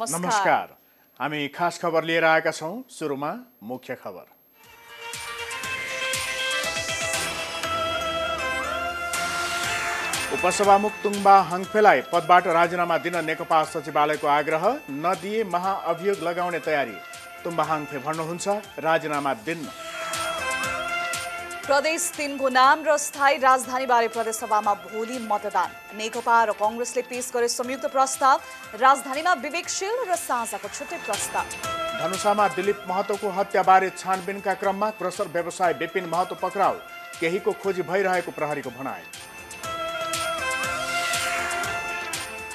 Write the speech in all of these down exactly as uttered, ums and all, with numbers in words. नमस्कार। हामी खास खबर लिएर आएका छौं। सुरुमा मुख्य खबर। उपसभामुख तुङबा हाङफेलाई पदबाट राजीनामा दिन नेकपा सचिवालयको आग्रह, नदिए महाअभियोग लगाउने तयारी। तुङबा हाङफे भन्नुहुन्छ राजीनामा दिन। प्रदेश तीन को नाम र स्थायी राजधानी बारे प्रदेशसभामा भोलि मतदान। नेकपा र कांग्रेसले पेश गरे संयुक्त प्रस्ताव, राजधानीमा विवेकशील र साझाको छुट्टै प्रस्ताव। धनुषामा दिलीप महतोको हत्या बारे छानबिनका क्रममा ग्रोसर व्यवसाय विपिन महतो पक्राउ, केहीको खोजी भइरहेको प्रहरीको भनाई।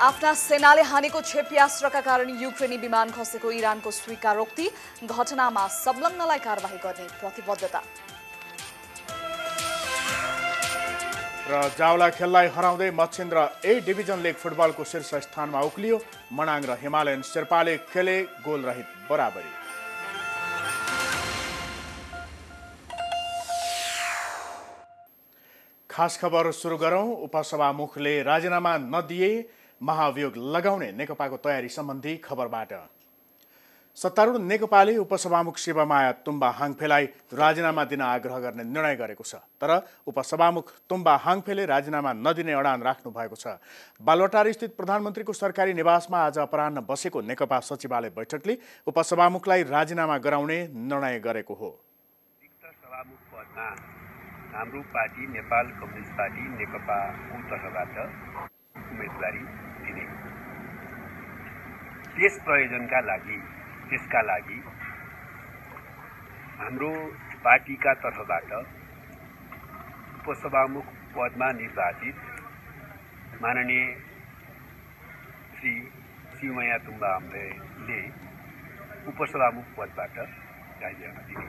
आफ्ना सेनाले हानेको क्षेपयास्त्रका कारण युक्रेनी विमान खसेको इरानको स्वीकारोक्ति, घटनामा संलग्नलाई कारबाही गर्ने प्रतिबद्धता। र जावला खेललाई हराउँदै मच्छिन्द्र ए डिभिजन लीग फुटबलको शीर्ष स्थानमा उक्लियो। मनाङ र हिमालयन शेर्पाले खेले गोल रहित बराबरी। खास खबर सुरु गरौं। उपसभामुखले राजीनामा नदिए महाभियोग लगाउने नेकपाको तयारी सम्बन्धी खबरबाट। सत्तारूढ नेकपाले उपसभामुख शिवमाया तुम्बा हाङफेलाई राजीनामा दिन आग्रह गर्ने निर्णय गरेको छ, तर उपसभामुख तुम्बा हाङफेले राजीनामा नदिने अडान राख्नु भएको छ। बालुवाटार स्थित प्रधानमन्त्रीको सरकारी निवासमा आज अपराह्न बसेको नेकपा सचिवालय बैठकले उपसभामुखलाई राजीनामा गराउने निर्णय गरेको हो। हाम्रो पार्टी नेपाल कम्युनिस्ट पार्टी नेकपाको तर्फबाट उम्मेदवारी दिने देश प्रयोजनका लागि, त्यसका लागि हाम्रो पार्टीका तर्फबाट उपसभामुख पदमा निर्वाचित माननीय श्री शिवमाया तुम्बा हाङफेले उपसभामुख पदबाट राजीनामा दिने।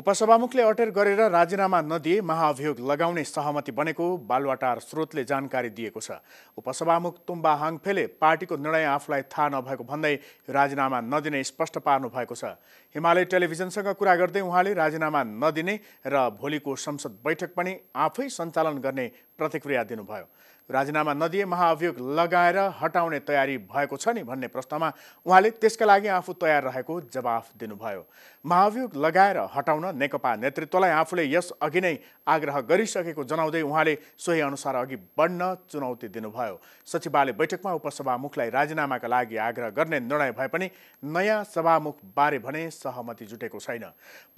उपसभामुखले अटेर गरेर राजीनामा नदिए महाअभियोग लगाउने सहमति बनेको बालुवाटार स्रोतले जानकारी दिएको छ। उपसभामुख तुम्बा हाङफेले पार्टीको निर्णय आफूलाई थाहा नभएको भन्दै राजीनामा नदिने स्पष्ट पार्नु भएको छ। हिमालय टेलिभिजनसँग कुरा गर्दै उहाँले राजीनामा नदिने र भोलिको संसद बैठक पनि आफै सञ्चालन गर्ने प्रतिक्रिया दिनुभयो। राजीनामा नदिए महाअभियोग लगाएर हटाउने तयारी भएको छ नि भन्ने प्रश्नमा उहाँले त्यसका लागि आफू तयार रहेको जवाफ दिनुभयो। महाअभियोग लगाएर हटाउन नेकपा नेतृत्वलाई आफूले यस अघि नै आग्रह गरिसकेको जनाउँदै उहाँले सोही अनुसार अघि बढ्न चुनौती दिनुभयो। सचिवालय बैठकमा उपसभामुखलाई राजीनामाका लागि आग्रह गर्ने निर्णय भए पनि नयाँ सभामुखबारे भने सहमति जुटेको छैन।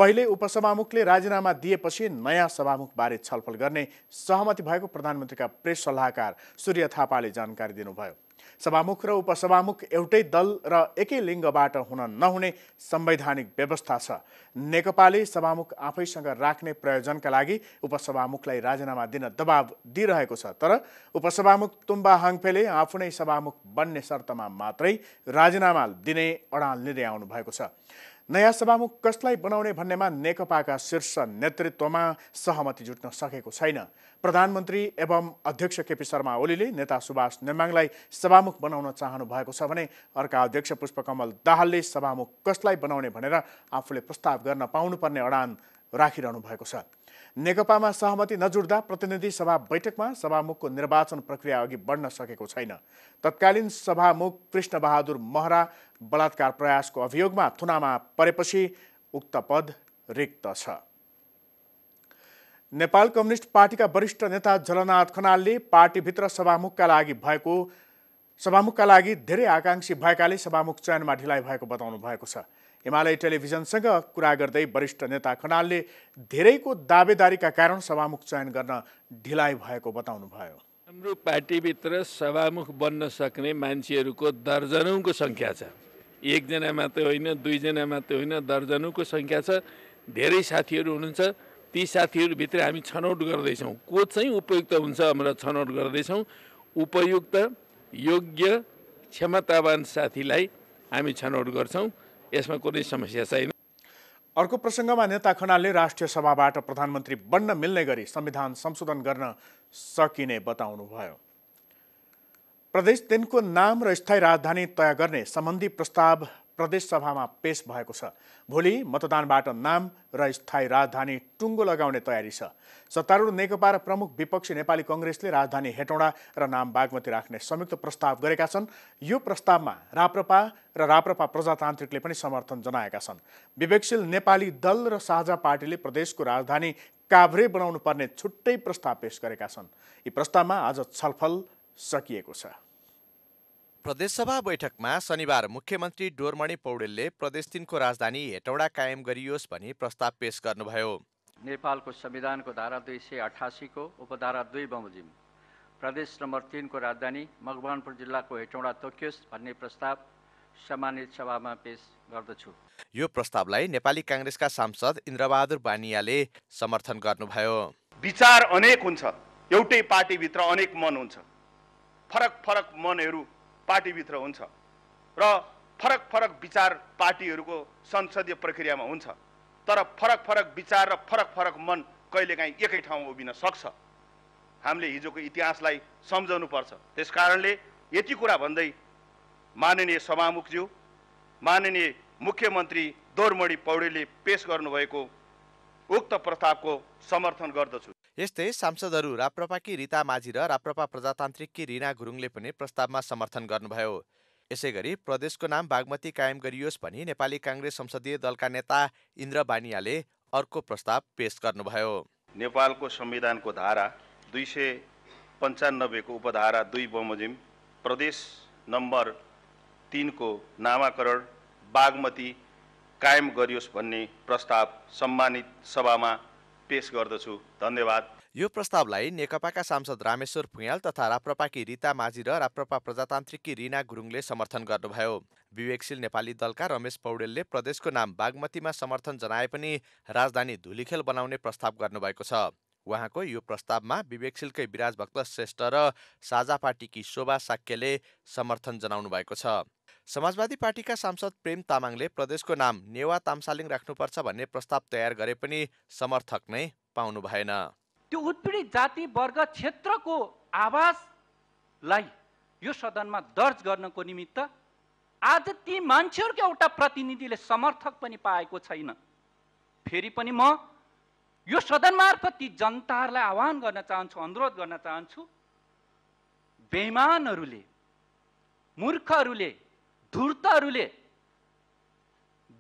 पहिले उपसभामुखले राजीनामा दिएपछि नयाँ सभामुखबारे छलफल गर्ने सहमति भएको प्रधानमन्त्रीका प्रेस सल्लाहकार सूर्य थापाले जानकारी दिनुभयो। सभामुख र उपसभामुख एउटै दल र एकै लिङ्गबाट हुन नहुने संवैधानिक व्यवस्था छ। नेकपाले सभामुख आफैसँग राख्ने प्रयोजनका लागि उपसभामुखलाई राजीनामा दिन दबाब दिइरहेको छ, तर उपसभामुख तुम्बा हाङफेले आफू नै सभामुख बन्ने शर्तमा मात्रै राजीनामा दिने अडान लिँदै आउनु भएको छ। नयाँ सभामुख कसलाई बनाउने भन्नेमा नेकपाका शीर्ष नेतृत्वमा सहमति जुट्न सकेको छैन। प्रधानमन्त्री एवं अध्यक्ष केपी शर्मा ओलीले नेता सुभाष नेमाङलाई सभामुख बनाउन चाहनु भएको छ भने अर्का अध्यक्ष पुष्पकमल दाहालले सभामुख कसलाई बनाउने भनेर आफूले प्रस्ताव गर्न पाउनुपर्ने अडान राखिरहनु भएको छ। नेकपामा सहमति नजुट्दा प्रतिनिधि सभा बैठकमा सभामुखको निर्वाचन प्रक्रिया अघि बढ्न सकेको छैन। तत्कालीन सभामुख कृष्णबहादुर महरा बलात्कार प्रयासको अभियोगमा थुनामा परेपछि उक्त पद रिक्त छ। नेपाल कम्युनिस्ट पार्टीका वरिष्ठ नेता झलनाथ खनालले पार्टीभित्र सभामुखका लागि भएको सभामुखका लागि धेरै आकांक्षी भएकाले सभामुख चयनमा ढिलाइ भएको बताउनु भएको छ। हिमालय टेलिभिजनसँग कुरा गर्दै वरिष्ठ नेता खनालले धेरैको दावेदारीका कारण सभामुख चयन गर्न ढिलाइ भएको बताउनुभयो। हाम्रो पार्टीभित्र सभामुख बन्न सक्ने मान्छेहरूको दर्जनौँको सङ्ख्या छ, एकजना मात्रै होइन, दुईजना मात्रै होइन, दर्जनौँको सङ्ख्या छ। धेरै साथीहरू हुनुहुन्छ, ती साथीहरूभित्र हामी छनौट गर्दैछौँ को चाहिँ उपयुक्त हुन्छ। हाम्रो छनौट गर्दैछौँ उपयुक्त योग्य क्षमतावान साथीलाई हामी छनौट गर्छौँ, यसमा कुनै समस्या छैन। अर्को प्रसङ्गमा नेता खनालले राष्ट्रिय सभाबाट प्रधानमन्त्री बन्न मिल्ने गरी संविधान संशोधन गर्न सकिने बताउनुभयो। प्रदेश तीनको नाम र स्थायी राजधानी तय गर्ने सम्बन्धी प्रस्ताव प्रदेश सभामा पेश भएको छ। भोलि मतदानबाट नाम र स्थायी राजधानी टुङ्गो लगाउने तयारी छ। सत्तारूढ नेकपा र प्रमुख विपक्षी नेपाली कङ्ग्रेसले राजधानी हेटौँडा र नाम बागमती राख्ने संयुक्त प्रस्ताव गरेका छन्। यो प्रस्तावमा राप्रपा र राप्रपा प्रजातान्त्रिकले पनि समर्थन जनाएका छन्। विवेकशील नेपाली दल र साझा पार्टीले प्रदेशको राजधानी काभ्रे बनाउनुपर्ने छुट्टै प्रस्ताव पेश गरेका छन्। यी प्रस्तावमा आज छलफल सकिएको छ। प्रदेशसभा बैठकमा शनिबार मुख्यमन्त्री डोर्मणि पौडेलले प्रदेश तीन को राजधानी हेटौडा कायम गरियोस् भनी प्रस्ताव पेश गर्नुभयो। नेपालको संविधानको धारा दुई सय अठासी को उपधारा दुई बमोजिम प्रदेश नम्बर तीन को राजधानी मकवानपुर जिल्लाको हेटौडा तोकियोस् भन्ने प्रस्ताव सम्मानित सभामा पेश गर्दछु। यो प्रस्तावलाई नेपाली काङ्ग्रेसका सांसद इन्द्रबहादुर बानियाले समर्थन गर्नुभयो। विचार अनेक हुन्छ, एउटै पार्टीभित्र अनेक मन हुन्छ, फरक फरक मनहरू पार्टीभित्र हुन्छ र फरक फरक विचार पार्टीहरूको संसदीय प्रक्रियामा हुन्छ। तर फरक फरक विचार र फरक फरक मन कहिलेकाहीँ एकै ठाउँमा उभिन सक्छ। हामीले हिजोको इतिहासलाई सम्झाउनुपर्छ। त्यसकारणले यति कुरा भन्दै माननीय सभामुखज्यू, माननीय मुख्यमन्त्री डोर्मणि पौडेलले पेश गर्नुभएको उक्त प्रस्तावको समर्थन गर्दछु। यस्तै सांसदहरू राप्रपाकी रीता माझी र राप्रपा प्रजातान्त्रिककी रीना गुरुङले पनि प्रस्तावमा समर्थन गर्नुभयो। यसैगरी प्रदेशको नाम बागमती कायम गरियोस् भनी नेपाली काङ्ग्रेस संसदीय दलका नेता इन्द्र बानियाले अर्को प्रस्ताव पेश गर्नुभयो। नेपालको संविधानको धारा दुई सय पन्चानब्बेको उपधारा दुई बमोजिम प्रदेश नम्बर तीनको नामाकरण बागमती कायम गरियोस् भन्ने प्रस्ताव सम्मानित सभामा पेश गर्दछु। धन्यवाद। यो प्रस्तावलाई नेकपाका सांसद रामेश्वर फुयाल तथा राप्रपाकी रीता माझी र राप्रपा प्रजातान्त्रिककी रीना गुरुङले समर्थन गर्नुभयो। विवेकशील नेपाली दलका रमेश पौडेलले प्रदेशको नाम बागमतीमा समर्थन जनाए पनि राजधानी धुलिखेल बनाउने प्रस्ताव गर्नुभएको छ। उहाँको यो प्रस्तावमा विवेकशीलकै विराजभक्त श्रेष्ठ र साझा पार्टीकी शोभा साक्यले समर्थन जनाउनु भएको छ। समाजवादी पार्टीका सांसद प्रेम तामाङले प्रदेशको नाम नेवा तामसालिङ राख्नुपर्छ भन्ने प्रस्ताव तयार गरे पनि समर्थक नै पाउनु भएन। त्यो उत्पीडित जाति वर्ग क्षेत्रको आवाजलाई यो सदनमा दर्ज गर्नको निमित्त आज ती मान्छेहरूको एउटा प्रतिनिधिले समर्थक पनि पाएको छैन। फेरि पनि म यो सदन मार्फत ती जनताहरूलाई आह्वान गर्न चाहन्छु, अनुरोध गर्न चाहन्छु, बेइमानहरूले, मूर्खहरूले, धूर्तहरूले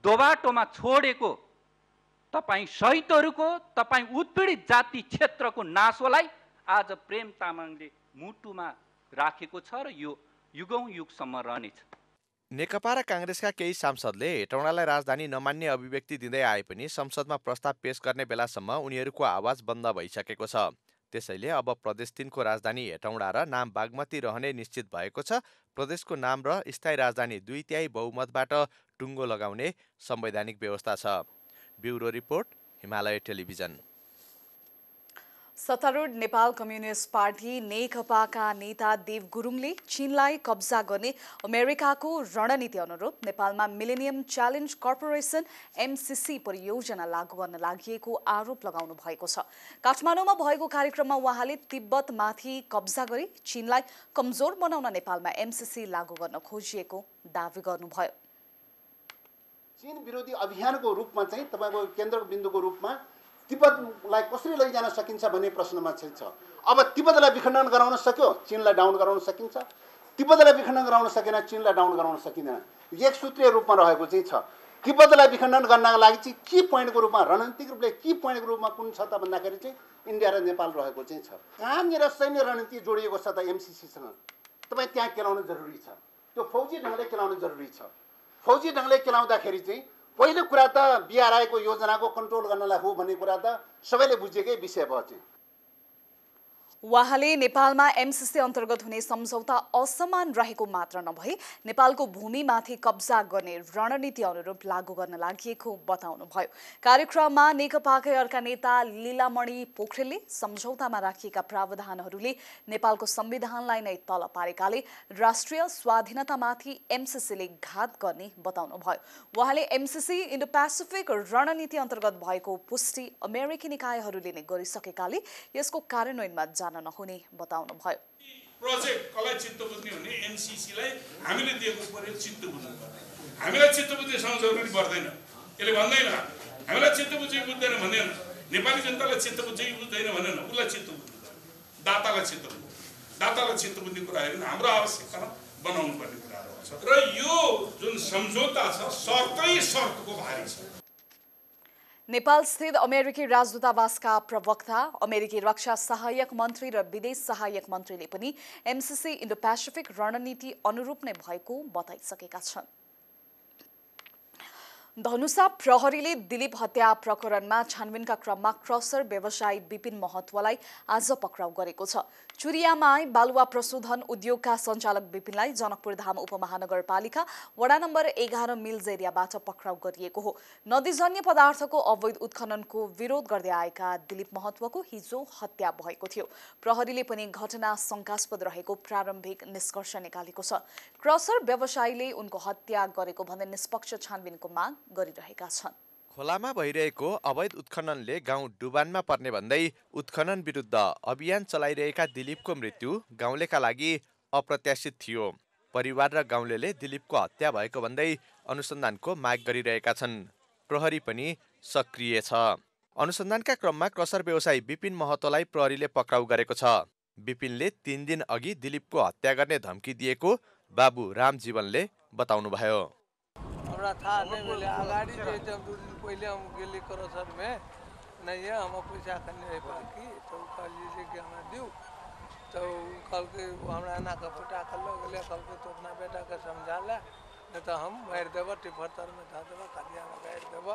दोबाटोमा छोडेको तपाईँ शहीदहरूको, तपाईँ उत्पीडित जाति क्षेत्रको नासोलाई आज प्रेम तामाङले मुटुमा राखेको छ र यो युगौँ युगसम्म रहनेछ। नेकपा र काङ्ग्रेसका केही सांसदले हेटौँडालाई राजधानी नमान्ने अभिव्यक्ति दिँदै आए पनि संसदमा प्रस्ताव पेश गर्ने बेलासम्म उनीहरूको आवाज बन्द भइसकेको छ। त्यसैले अब प्रदेश तीनको राजधानी हेटौँडा र नाम बागमती रहने निश्चित भएको छ। प्रदेशको नाम र स्थायी राजधानी दुई तिहाई बहुमतबाट टुङ्गो लगाउने संवैधानिक व्यवस्था छ। Bureau report, Himalaya television. सत्तारूढ नेपाल कम्युनिस्ट पार्टी नेकपाका नेता देव गुरुङले चीनलाई कब्जा गर्ने अमेरिकाको रणनीति अनुरूप नेपालमा मिलेनियम च्यालेन्ज कर्पोरेसन एमसीसी परियोजना लागू गर्न लागिएको आरोप लगाउनु भएको छ। काठमाडौँमा भएको कार्यक्रममा उहाँले तिब्बतमाथि कब्जा गरी चीनलाई कमजोर बनाउन नेपालमा एमसीसी लागू गर्न खोजिएको दावी गर्नुभयो। चीन विरोधी अभियानको रूपमा चाहिँ तपाईँको केन्द्रबिन्दुको रूपमा तिब्बतलाई कसरी लैजान सकिन्छ भन्ने प्रश्नमा चाहिँ छ। अब तिब्बतलाई विखण्डन गराउन सक्यो, चीनलाई डाउन गराउन सकिन्छ। तिब्बतलाई विखण्डन गराउन सकेन, चीनलाई डाउन गराउन सकिँदैन। एक सूत्रीय रूपमा रहेको चाहिँ छ। तिब्बतलाई विखण्डन गर्नका लागि चाहिँ के पोइन्टको रूपमा, रणनीतिक रूपले के पोइन्टको रूपमा कुन छ त भन्दाखेरि चाहिँ इन्डिया र नेपाल रहेको चाहिँ छ। कहाँनिर सैन्य रणनीति जोडिएको छ त एमसिसीसँग, तपाईँ त्यहाँ केलाउनु जरुरी छ। त्यो फौजी ढङ्गले केलाउनु जरुरी छ। फौजी ढङ्गले केलाउँदाखेरि चाहिँ पहिलो कुरा त बिआरआईको योजनाको कन्ट्रोल गर्नलाई हो भन्ने कुरा त सबैले बुझेकै विषय भयो। चाहिँ उहाँले नेपालमा एमसीसी अन्तर्गत हुने सम्झौता असमान रहेको मात्र नभई नेपालको भूमिमाथि कब्जा गर्ने रणनीति अनुरूप लागू गर्न लागिएको बताउनुभयो। कार्यक्रममा नेकपाकै अर्का नेता लीलामणि पोखरेलले सम्झौतामा राखिएका प्रावधानहरूले नेपालको संविधानलाई नै तल पारेकाले राष्ट्रिय स्वाधीनतामाथि एमसीसीले घात गर्ने बताउनुभयो। उहाँले एमसीसी इन्डो पेसिफिक रणनीति अन्तर्गत भएको पुष्टि अमेरिकी निकायहरूले नै गरिसकेकाले यसको कार्यान्वयनमा नहुने बताउनु भयो। प्रोजेक्ट कलाई चित्त बुझ्ने हुने एमसीसीलाई हामीले दिएको परेल चित्त बुझ्नुपर्ने, हामीलाई चित्तबुद्धिसँग जरुरी पर्दैन, त्यसले भन्दैन हामीलाई चित्तबुद्धि बुझ्दैन भन्दैन, नेपाली जनतालाई चित्तबुद्धि बुझ्दैन भन्दैन, उसलाई चित्तबुद्धि दातालाई चित्तबुद्धि दातालाई चित्तबुद्धि कुरा हेर्नु हाम्रो आवश्यकता बनाउनु पर्ने कुराहरु छ र यो जुन सम्झौता छ शर्तै शर्तको भारी छ। नेपाल स्थित अमेरिकी राजदूतावासका प्रवक्ता, अमेरिकी रक्षा सहायक मन्त्री र विदेश सहायक मन्त्रीले पनि एमसीसी इन्डो पेसिफिक रणनीति अनुरूप नै भएको बताइसकेका छन्। धनुषा प्रहरीले दिलीप हत्या प्रकरणमा छानबिनका क्रममा क्रसर व्यवसायी विपिन महतुवालाई आज पक्राउ गरेको छ। चुरियामा बालुवा प्रशोधन उद्योगका सञ्चालक विपिनलाई जनकपुर धाम उपमहानगरपालिका वडा नम्बर एघार मिल्जेरियाबाट पक्राउ गरिएको हो। नदीजन्य पदार्थको अवैध उत्खननको विरोध गर्दै आएका दिलीप महतुवाको हिजो हत्या भएको थियो। प्रहरीले पनि घटना शङ्कास्पद रहेको प्रारम्भिक निष्कर्ष निकालेको छ। क्रसर व्यवसायीले उनको हत्या गरेको भन्दै निष्पक्ष छानबिनको माग गरिरहेका छन्। खोलामा भइरहेको अवैध उत्खननले गाउँ डुबानमा पर्ने भन्दै उत्खनन विरुद्ध अभियान चलाइरहेका दिलीपको मृत्यु गाउँलेका लागि अप्रत्याशित थियो। परिवार र गाउँलेले दिलीपको हत्या भएको भन्दै अनुसन्धानको माग गरिरहेका छन्। प्रहरी पनि सक्रिय छ। अनुसन्धानका क्रममा क्रसर व्यवसायी विपिन महतोलाई प्रहरीले पक्राउ गरेको छ। विपिनले तीन दिन अघि दिलीपको हत्या गर्ने धम्की दिएको बाबु रामजीवनले बताउनुभयो। हमरा था नहीं बोले आगाड़ी जो जब दो दिन पहले हम गले करो सर में नहीं है हम पैसा खाने है बाकी तो कल जैसे कि हमें दियो तो कल के हमरा ना कपटा कर लो गले कल के तो अपना बेटा का समझा ले नहीं तो हम बैठ देवा टिफातर में था देवा कलिया में बैठ देवा।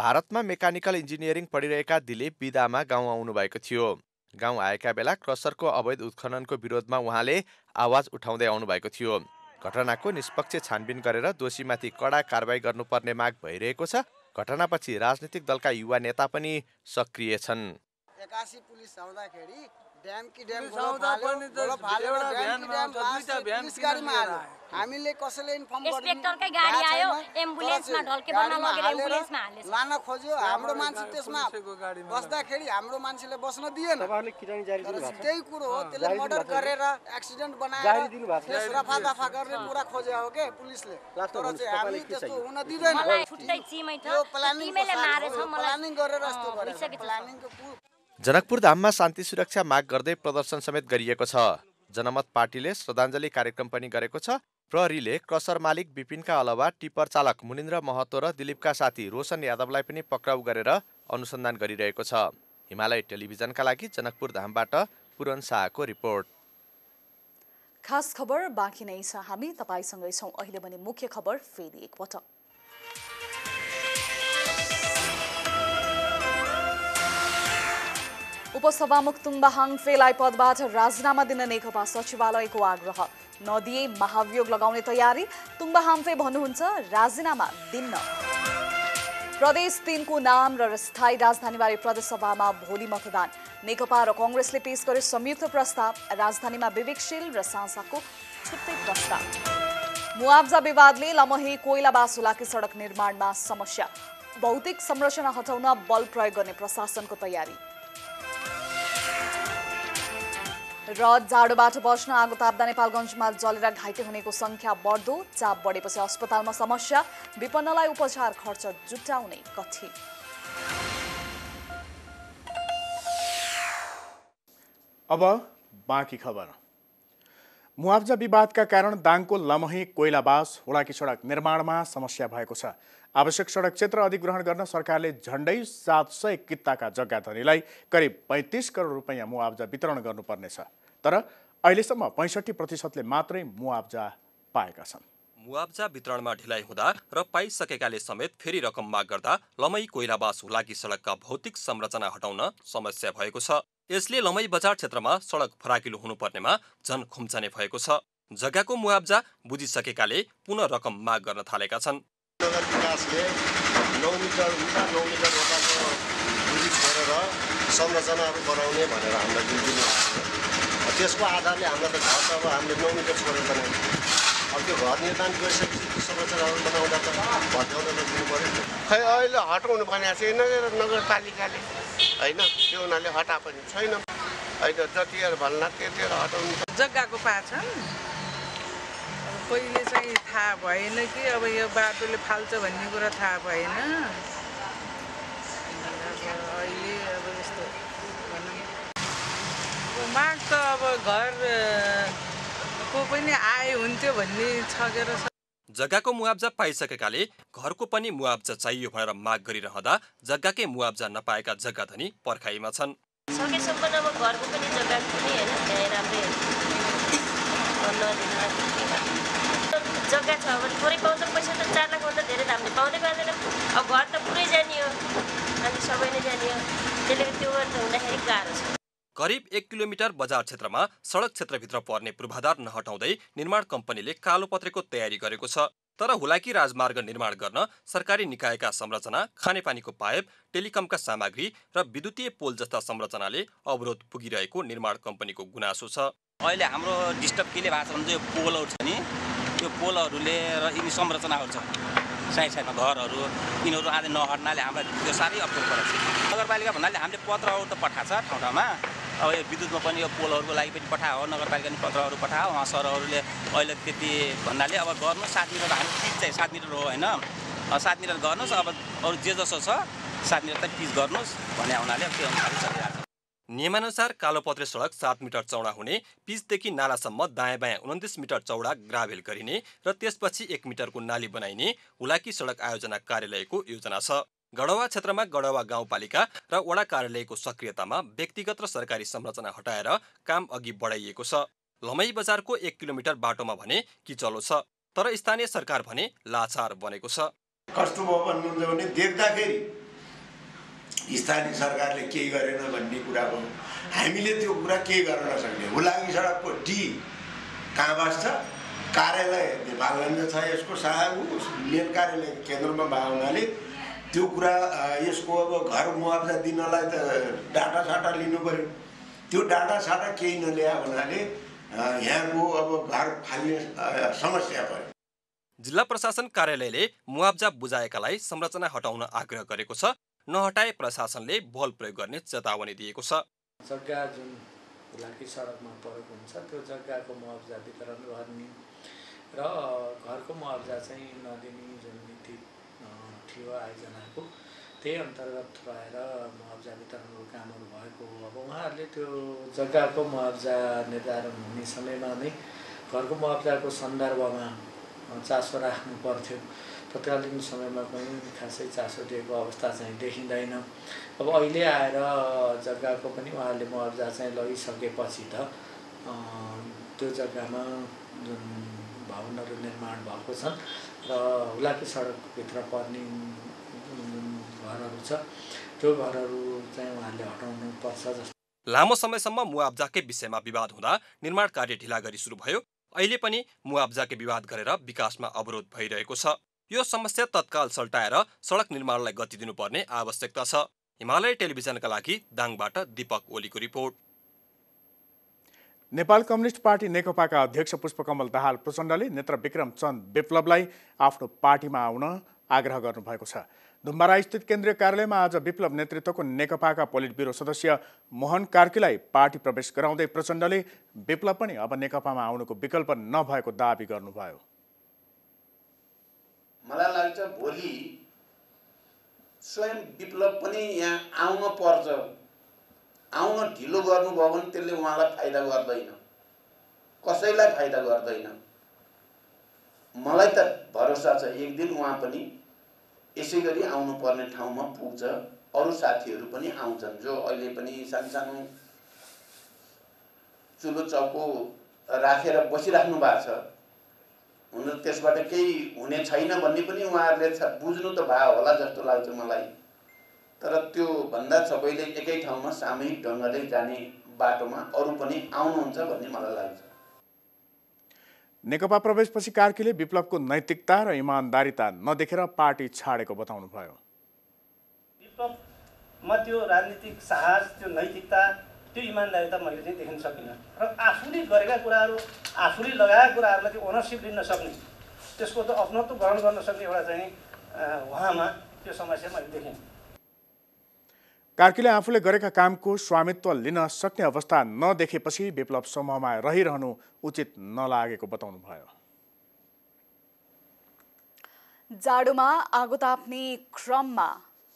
भारत में मेकानिकल इंजीनियरिंग पढ़ी रहेका दिलीप विदामा गाउँ आउनुभएको थियो। गाउँ आएका बेला क्रसरको अवैध उत्खननको विरोधमा उहाँले आवाज उठाउँदै आउनुभएको थियो। घटनाको निष्पक्ष छानबिन गरेर दोषीमाथि कडा कारबाही गर्नुपर्ने माग भइरहेको छ। घटनापछि राजनीतिक दलका युवा नेता पनि सक्रिय छन्। एकासी पुलिस आउँदाखेरि ड्याम कि ड्याम भलो भाले एउटा भ्यान आउँछ, दुईटा भ्यान गाडीमा आयो। हामीले कसैले इन्फर्म गर्ने इन्स्पेक्टरकै गाडी आयो, एम्बुलेन्समा ढल्के बना लगेर एम्बुलेन्समा हालेछ, लान खोज्यो। हाम्रो मान्छे त्यसमा बस्दाखेरि हाम्रो मान्छेले बस्न दिएन। तपाईहरुले किरानी जारी दिनुभएको छ, त्यही कुरो हो। त्यसले मर्डर गरेर एक्सिडेन्ट बनाएर त्यस रफादफा गर्ने कुरा खोज्या हो के पुलिसले, तर चाहिँ हामी त्यस्तो हुन दिदैन। मलाई छुट्टै चिमै छ, तिमीले मारेछ, मलाई प्लानिङ गरेर यस्तो गरेछ। प्लानिङको जनकपुर धाममा शान्ति सुरक्षा माग गर्दै प्रदर्शन समेत गरिएको छ। जनमत पार्टीले श्रद्धाञ्जली कार्यक्रम पनि गरेको छ। प्रहरीले क्रसर मालिक विपिनका अलावा टिपर चालक मुनिन्द्र महतो र दिलीपका साथी रोशन यादवलाई पनि पक्राउ गरेर अनुसन्धान गरिरहेको छ। हिमालय टेलिभिजनका लागि जनकपुर धामबाट पूरन शाहको रिपोर्ट। खास खबर बाँकी नै छ, हामी तपाईसँगै छौँ। अहिले भने मुख्य खबर फेरि एकपटक। उपसभामुख तुम्बाहाङ फेलाई पदबाट राजीनामा दिन नेकपा सचिवालयको आग्रह, नदिए महाभियोग लगाउने तयारी। तुम्बाहाङले भन्नुहुन्छ राजीनामा दिन्न। प्रदेश तीनको नाम र स्थायी राजधानीबारे प्रदेशसभामा भोलि मतदान। नेकपा र कङ्ग्रेसले पेश गरे संयुक्त प्रस्ताव, राजधानीमा विवेकशील र सांसाको छुट्टै प्रस्ताव। मुआब्जा विवादले लमही कोइलाबासुलाकी सडक निर्माणमा समस्या, भौतिक संरचना हटाउन बल प्रयोग गर्ने प्रशासनको तयारी। र जाडोबाट बस्न आगो ताप्दा नेपालगञ्जमा जलेर घाइते हुनेको संख्या बढ्दो, चाप बढेपछि अस्पतालमा समस्या, विपन्नलाई उपचार खर्च जुटाउने कठिन। अब बाँकी खबर। मुआब्जा विवादका कारण दाङको लमही कोइलाबास होडाकी सडक निर्माणमा समस्या भएको छ। आवश्यक सडक क्षेत्र अधिग्रहण गर्न सरकारले झण्डै सात सय कित्ताका जग्गा धनीलाई करिब पैँतिस करोड रुपैयाँ मुआब्जा वितरण गर्नुपर्नेछ, तर अहिलेसम्म पैँसठी प्रतिशतले मात्रै मुआब्जा पाएका छन्। मुआब्जा वितरणमा ढिलाइ हुँदा र पाइसकेकाले समेत फेरि रकम माग गर्दा लमही कोइलाबास हुलाकी सडकका भौतिक संरचना हटाउन समस्या भएको छ। यसले लमही बजार क्षेत्रमा सडक फराकिलो हुनुपर्नेमा झन खुम्चने भएको छ। जग्गाको मुआब्जा बुझिसकेकाले पुनः रकम माग गर्न थालेका छन्। नगर विकासले नौ मिटर उता नौ मिटर वटाको दूरी छोडेर संरचनाहरू बनाउने भनेर हामीलाई दिनु भएको, त्यसको आधारले हामीलाई त घर अब हामीले नौ मिटर छोडेर बनायौँ। अब त्यो घर निर्माण गरिसकेपछि त्यो संरचनाहरू बनाउँदा त भत्याउन त दिनु पऱ्यो नि। खै अहिले हटाउनु भनेको छैन नगरपालिकाले, होइन त्यो उनीहरूले हटा पनि छैन। अहिले जतिहरू भन्ला त्यतिहरू हटाउनु जग्गाको पाछन् पहिले चाहिँ थाहा भएन कि अब यो बाटोले फाल्छ भन्ने कुरा थाहा भएन। अहिले अब यस्तो भनौँ माग त अब घर को पनि आए हुन्थ्यो भन्ने छगेर जग्गाको मुआब्जा पाइसकेकाले घरको पनि मुआब्जा चाहियो भनेर माग गरिरहँदा जग्गाकै मुआब्जा नपाएका जग्गाधनी पर्खाइमा छन्। सकेसम्म अब घरको पनि जग्गा पनि हैन त्यही राम्रै जग्गा छ भने पुरै पाउँछ पैसा त चार लाख भन्दा धेरै हामीले पाउँदै पाउँदैन। अब घर त पुरै जाने हो अनि सबै नै जाने हो त्यसले त्यो गर्दा हुँदाखेरि गाह्रो छ। करिब एक किलोमिटर बजार क्षेत्रमा सडक क्षेत्रभित्र पर्ने पूर्वाधार नहटाउँदै निर्माण कम्पनीले कालो पत्रेको तयारी गरेको छ। तर हुलाकी राजमार्ग निर्माण गर्न सरकारी निकायका संरचना, खानेपानीको पाइप, टेलिकमका सामग्री र विद्युतीय पोल जस्ता संरचनाले अवरोध पुगिरहेको निर्माण कम्पनीको गुनासो छ। अहिले हाम्रो डिस्टर्ब केले भएको छ भने यो पोलहरू छ नि, त्यो पोलहरूले र यिनी संरचनाहरू छ साइड साइडमा घरहरू यिनीहरू आदि नहट्नाले हामीलाई त्यो साह्रै अप्ठ्यारो परेको छ। नगरपालिका भन्नाले हामीले पत्रहरू त पठाएको छ ठाउँ ठाउँमा, अब यो विद्युतमा पनि यो पोलहरूको लागि पनि पठायो नगरपालिकाले पत्रहरू पठायो। उहाँ सरहरूले अहिले त्यति भन्नाले अब गर्नु सात मिटर हामी पिच चाहिँ सात मिटर हो होइन, सात मिटर गर्नुहोस्, अब अरू जे जसो छ सात मिटर त पिच गर्नुहोस् भने हुनाले अब त्यो अनुसार चलिरहेको छ। नियमानुसार कालोपत्रे सडक सात मिटर चौडा हुने, पिचदेखि नालासम्म दायाँ बायाँ उन्तिस मिटर चौडा ग्राभेल गरिने र त्यसपछि एक मिटरको नाली बनाइने हुलाकी सडक आयोजना कार्यालयको योजना छ। गढवा क्षेत्रमा गढवा गाउँपालिका र वडा कार्यालयको सक्रियतामा व्यक्तिगत र सरकारी संरचना हटाएर काम अघि बढाइएको छ। लमही बजारको एक किलोमिटर बाटोमा भने किचलो छ, तर स्थानीय सरकार भने लाचार बनेको छ। कष्टमा भन्नुहुन्छ भने देख्दाखेरि स्थानीय सरकारले केही गरेन भन्ने कुरा हो। हामीले त्यो कुरा केही गर्न सक्ने हुलाकी सडकको डी कामवास छ, कार्यालय नेपालगञ्ज छ, यसको साहु मेन कार्यालय केन्द्रमा भएको हुनाले त्यो कुरा यसको अब घर मुआब्जा दिनलाई त डाटा साटा लिनु पर्यो। त्यो डाटा साटा केही नल्याए हुनाले यहाँको अब घर फाल्ने समस्या पर्यो। जिल्ला प्रशासन कार्यालयले मुआब्जा बुझाएकालाई संरचना हटाउन आग्रह गरेको छ, नहटाए प्रशासनले बल प्रयोग गर्ने चेतावनी दिएको छ। जग्गा जुन हुलाकी सडकमा परेको हुन्छ त्यो जग्गाको मुआब्जा वितरण गर्ने र घरको मुआब्जा चाहिँ नदिने जुन नीति थियो आयोजनाको, त्यही अन्तर्गत भएर मुआब्जा वितरणको कामहरू भएको हो। अब उहाँहरूले त्यो जग्गाको मुआब्जा निर्धारण हुने समयमा नै घरको मुआब्जाको सन्दर्भमा चासो राख्नु पर्थ्यो, तत्कालीन समयमा पनि खासै चासो दिएको अवस्था चाहिँ देखिँदैन। अब अहिले आएर जग्गाको पनि उहाँहरूले मुआब्जा चाहिँ लगिसकेपछि त त्यो जग्गामा जुन भवनहरू निर्माण भएको छन् र हुलाकी सडकभित्र पर्ने घरहरू छ त्यो घरहरू चाहिँ उहाँहरूले हटाउनु पर्छ जस्तो। लामो समयसम्म मुआब्जाकै विषयमा विवाद हुँदा निर्माण कार्य ढिला गरी सुरु भयो। अहिले पनि मुआब्जाकै विवाद गरेर विकासमा अवरोध भइरहेको छ। यो समस्या तत्काल सल्टाएर सडक निर्माणलाई गति दिनुपर्ने आवश्यकता छ। हिमालय टेलिभिजनका लागि दाङबाट दीपक ओलीको रिपोर्ट। नेपाल कम्युनिस्ट पार्टी नेकपाका अध्यक्ष पुष्पकमल दाहाल प्रचण्डले नेत्र विक्रम चन्द विप्लवलाई आफ्नो पार्टीमा आउन आग्रह गर्नुभएको छ। धुम्बारा स्थित केन्द्रीय कार्यालयमा आज विप्लव नेतृत्वको नेकपाका पोलिट ब्युरो सदस्य मोहन कार्कीलाई पार्टी प्रवेश गराउँदै प्रचण्डले विप्लव पनि अब नेकपामा आउनुको विकल्प नभएको दावी गर्नुभयो। मलाई लाग्छ भोलि स्वयं विप्लव पनि यहाँ आउन पर्छ, आउन ढिलो गर्नुभयो भने त्यसले उहाँलाई फाइदा गर्दैन, कसैलाई फाइदा गर्दैन। मलाई त भरोसा छ एक दिन उहाँ पनि यसै गरी आउनुपर्ने ठाउँमा पुग्छ। अरू साथीहरू पनि आउँछन् जो अहिले पनि सानसानो चुलो चौको राखेर बसिराख्नु भएको छ, हुन त्यसबाट केही हुने छैन भन्ने पनि उहाँहरूले बुझ्नु त भयो होला जस्तो लाग्छ मलाई। तर त्यो भन्दा सबैले एकै ठाउँमा सामूहिक ढङ्गले जाने बाटोमा अरू पनि आउनुहुन्छ भन्ने मलाई लाग्छ। नेकपा प्रवेशपछि कार्कीले विप्लवको नैतिकता र इमान्दारीता नदेखेर पार्टी छाडेको बताउनु भयो। विप्लवमा त्यो राजनीतिक साहस, त्यो नैतिकता, त्यो इमान्दारीता मैले चाहिँ देख्न सकिनँ र आफूले गरेका कुराहरू, आफूले लगाएका कुराहरूलाई त्यो ओनरसिप लिन सक्ने, त्यसको त अपनत्व ग्रहण गर्न सक्ने एउटा चाहिँ उहाँमा त्यो समस्या मैले देखेँ। कार्कीले आफूले गरेका कामको स्वामित्व लिन सक्ने अवस्था नदेखेपछि विप्लव समूहमा रहिरहनु उचित नलागेको बताउनुभयो। जाडोमा आगो ताप्ने क्रममा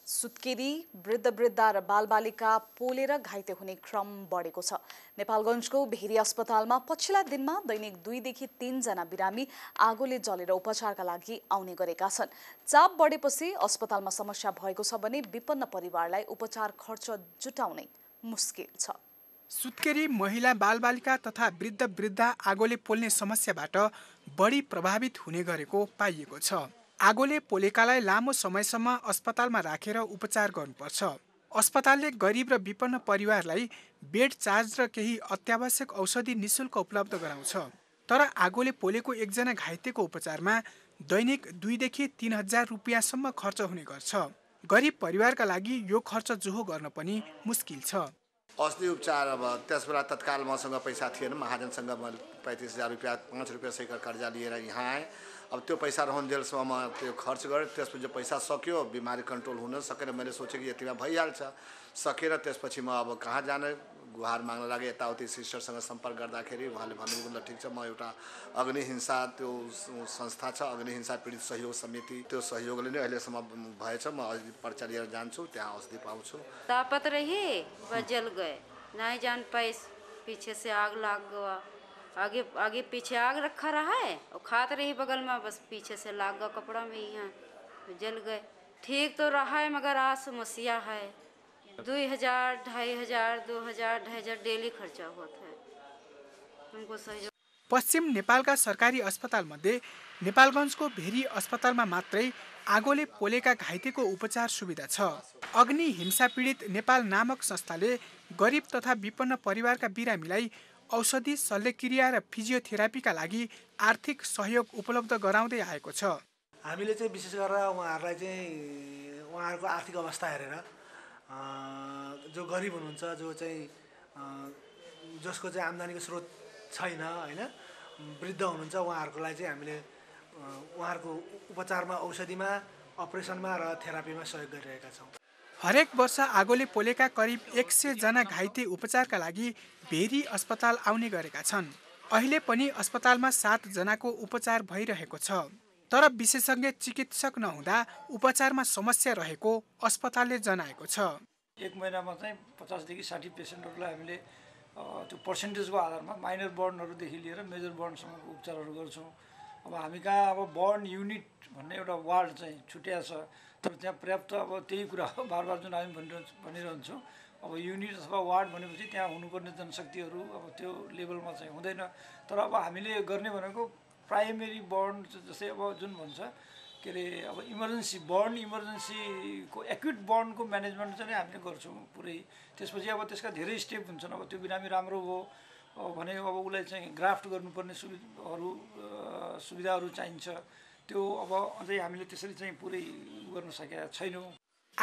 सुत्केरी वृद्ध वृद्धा र बालबालिका पोलेर घाइते हुने क्रम बढेको छ। नेपालगञ्जको भेरी अस्पतालमा पछिल्ला दिनमा दैनिक दुईदेखि तीन जना बिरामी आगोले जलेर उपचारका लागि आउने गरेका छन्। चाप बढेपछि अस्पतालमा समस्या भएको छ भने विपन्न परिवारलाई उपचार खर्च जुटाउनै मुस्किल छ। सुत्केरी महिला बालबालिका तथा वृद्ध वृद्धा आगोले पोल्ने समस्याबाट बढी प्रभावित हुने गरेको पाइएको छ। आगोले पोलेकालाई लामो समयसम्म अस्पतालमा राखेर उपचार गर्नुपर्छ। अस्पतालले गरिब र विपन्न परिवारलाई बेड चार्ज र केही अत्यावश्यक औषधि निःशुल्क उपलब्ध गराउँछ, तर आगोले पोलेको एकजना घाइतेको उपचारमा दैनिक दुईदेखि तीन हजार रुपियाँसम्म खर्च हुने गर्छ। गरिब परिवारका लागि यो खर्च जोहो गर्न पनि मुस्किल छ। औषधि उपचार अब त्यसबेला तत्काल मसँग पैसा थिएन। महाजनसँग मैले पैँतिस हजार रुपियाँ पाँच रुपियाँ सयकर कर्जा लिएर यहाँ आएँ। अब त्यो पैसा रहन्जेलसम्म म त्यो खर्च गरेँ। त्यसपछि जो पैसा सक्यो बिमारी कन्ट्रोल हुन सकेन, मैले सोचेँ कि यतिमा भइहाल्छ। सकेर त्यसपछि म अब कहाँ जाने गुहार माग्न लागे। यताउति सिस्टरसँग सम्पर्क गर्दाखेरि उहाँले भन्नुभयो ल ठिक छ, म एउटा अग्निहिंसा त्यो संस्था छ अग्निहिंसा पीडित सहयोग समिति, त्यो सहयोगले नै अहिलेसम्म भएछ। म पर्चा लिएर जान्छु, त्यहाँ औषधि पाउँछु। तापत रही जल गए, नहीं जान पाए, पीछे से आग लग गया, आगे आगे पीछे आग रखा रहा है और खात रही बगल में, बस पीछे से लाग गया कपड़ा में, यहाँ जल गए। ठीक तो रहा है मगर आज समस्या है। दुई हजार ढाई हजार दो हजार ढाई हजार डेली खर्चा होता है उनको सहयोग। पश्चिम नेपालका सरकारी अस्पताल मध्ये नेपालगञ्जको भेरी अस्पतालमा मात्रै आगोले पोलेका घाइतेको उपचार सुविधा छ। अग्नि हिंसा पीडित नेपाल नामक संस्थाले गरिब तथा विपन्न परिवारका बिरामीलाई औषधि, शल्यक्रिया र फिजियोथेरापीका लागि आर्थिक सहयोग उपलब्ध गराउँदै आएको छ। हामीले चाहिँ विशेष गरेर उहाँहरूलाई चाहिँ उहाँहरूको आर्थिक अवस्था हेरेर जो गरिब हुनुहुन्छ, जो चाहिँ जसको चाहिँ आम्दानीको स्रोत छैन हैन, वृद्ध हुनुहुन्छ, उहाँहरूको लागि चाहिँ हामीले उहाँहरूको उपचारमा, औषधिमा, अपरेसनमा र थेरापीमा सहयोग गरिरहेका छौँ। हरेक वर्ष आगोले पोलेका करिब एक सय जना घाइते उपचारका लागि भेरी अस्पताल आउने गरेका छन्। अहिले पनि अस्पतालमा सात जनाको उपचार भइरहेको छ, तर विशेषज्ञ चिकित्सक नहुँदा उपचारमा समस्या रहेको अस्पतालले जनाएको छ। एक महिनामा चाहिँ पचासदेखि साठी पेसेन्टहरूलाई हामीले त्यो पर्सेन्टेजको आधारमा माइनर बर्नहरूदेखि लिएर मेजर बर्नसम्मको उपचारहरू गर्छौँ। अब हामी कहाँ अब बर्न युनिट भन्ने एउटा वार्ड चाहिँ छुट्याएको छ, तर त्यहाँ पर्याप्त अब त्यही कुरा बार बार जुन हामी भनिरह भनिरहन्छौँ अब युनिट अथवा वार्ड भनेपछि त्यहाँ हुनुपर्ने जनशक्तिहरू अब त्यो लेभलमा चाहिँ हुँदैन। तर अब हामीले गर्ने भनेको प्राइमेरी बर्न, जैसे अब जुन भन्छ के अरे अब इमर्जेन्सी बर्न, इमर्जेन्सी को एक्युट बर्न को मैनेजमेंट चाहिँ हामीले गर्छौं पुरै। त्यसपछि अब त्यसका धेरै स्टेप हुन्छन्। अब त्यो बिरामी राम्रो हो भने अब उलाई चाहिँ ग्राफ्ट गर्नुपर्ने सुविधाहरू सुविधाहरू चाहिन्छ। त्यो अब अझै हामीले त्यसरी चाहिँ पुरै गर्न सकेका छैनौं।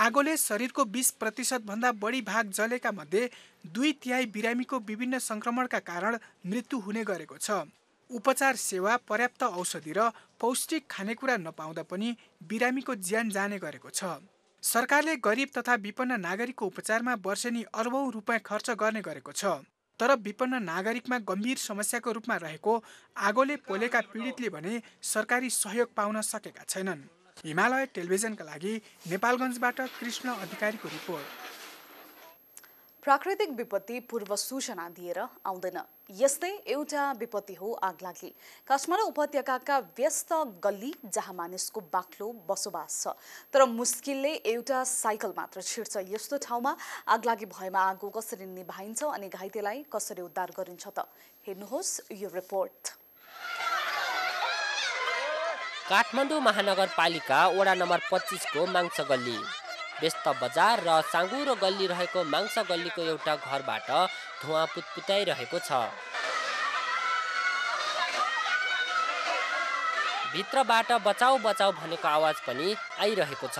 आगोले शरीरको बीस प्रतिशत भन्दा बढी भाग जलेका मध्ये दुई तिहाई बिरामीको विभिन्न संक्रमणका कारण मृत्यु हुने गरेको छ। उपचार सेवा, पर्याप्त औषधि र पौष्टिक खानेकुरा नपाउँदा पनि बिरामीको ज्यान जाने गरेको छ। सरकारले गरिब तथा विपन्न नागरिकको उपचारमा वर्षेनी अर्बौं रुपियाँ खर्च गर्ने गरेको छ, तर विपन्न नागरिकमा गम्भीर समस्याको रूपमा रहेको आगोले पोलेका पीडितले भने सरकारी सहयोग पाउन सकेका छैनन्। हिमालय टेलिभिजनका लागि नेपालगञ्जबाट कृष्ण अधिकारीको रिपोर्ट। प्राकृतिक विपत्ति पूर्व सूचना दिएर आउँदैन, यस्तै एउटा विपत्ति हो आगलागी। काठमाडौँ उपत्यकाका व्यस्त गल्ली जहाँ मानिसको बाक्लो बसोबास छ, तर मुस्किलले एउटा साइकल मात्र छिर्छ। यस्तो ठाउँमा आगलागी भएमा आगो कसरी निभाइन्छ अनि घाइतेलाई कसरी उद्धार गरिन्छ त हेर्नुहोस् यो रिपोर्ट। काठमाडौँ महानगरपालिका वडा नम्बर पच्चीस को मांसा गल्ली व्यस्त बजार र साँगुरो गल्ली रहेको मांसा गल्लीको एउटा घरबाट धुवा पुतपुताइरहेको छ। भित्रबाट बचाउ बचाउ भनेको आवाज पनि आइरहेको छ।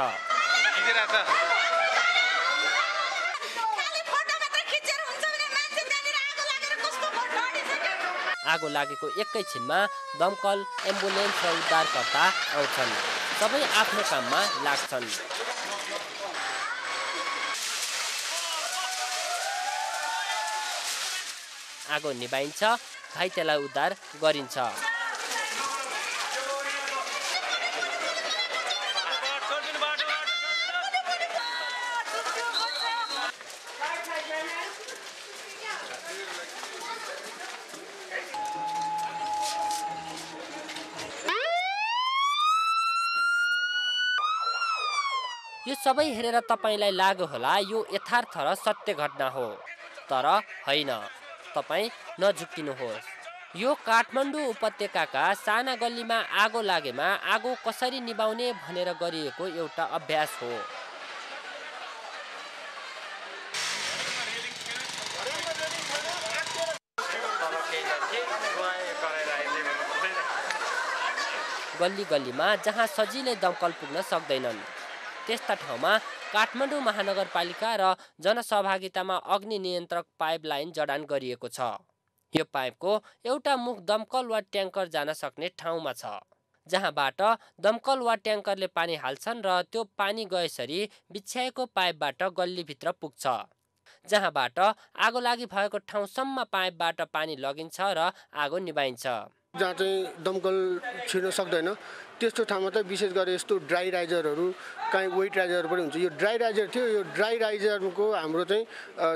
आगो लागेको एकैछिनमा दमकल, एम्बुलेन्स र उद्धारकर्ता आउँछन्, सबै आफ्नो काममा लाग्छन्। आगो निभाइन्छ, घाइतेलाई उद्धार गरिन्छ। यो सबै हेरेर तपाईलाई लाग्यो होला यो यथार्थ र सत्य घटना हो, तर हैन। तपाई नझुक्किनुहोस्। यो काठमाडौँ उपत्यकाका साना गल्लीमा आगो लागेमा आगो कसरी निभाउने भनेर गरिएको एउटा अभ्यास हो। गल्ली गल्लीमा जहाँ सजिलै दमकल पुग्न सक्दैनन् त्यस्ता ठाउँमा काठमाडौँ महानगरपालिका र जनसहभागितामा अग्नि नियन्त्रक पाइपलाइन जडान गरिएको छ। यो पाइपको एउटा मुख दमकल वा ट्याङ्कर जान सक्ने ठाउँमा छ, जहाँबाट दमकल वा ट्याङ्करले पानी हाल्छन् र त्यो पानी गएसरी बिछ्याएको पाइपबाट गल्लीभित्र पुग्छ, जहाँबाट आगो लागि भएको ठाउँसम्म पाइपबाट पानी लगिन्छ र आगो निभाइन्छ। जहाँ चाहिँ दमकल छिर्न सक्दैन त्यस्तो ठाउँमा त विशेष गरी यस्तो ड्राई राइजरहरू कहीँ वेट राइजरहरू पनि हुन्छ। यो ड्राई राइजर थियो, यो ड्राई राइजरको हाम्रो चाहिँ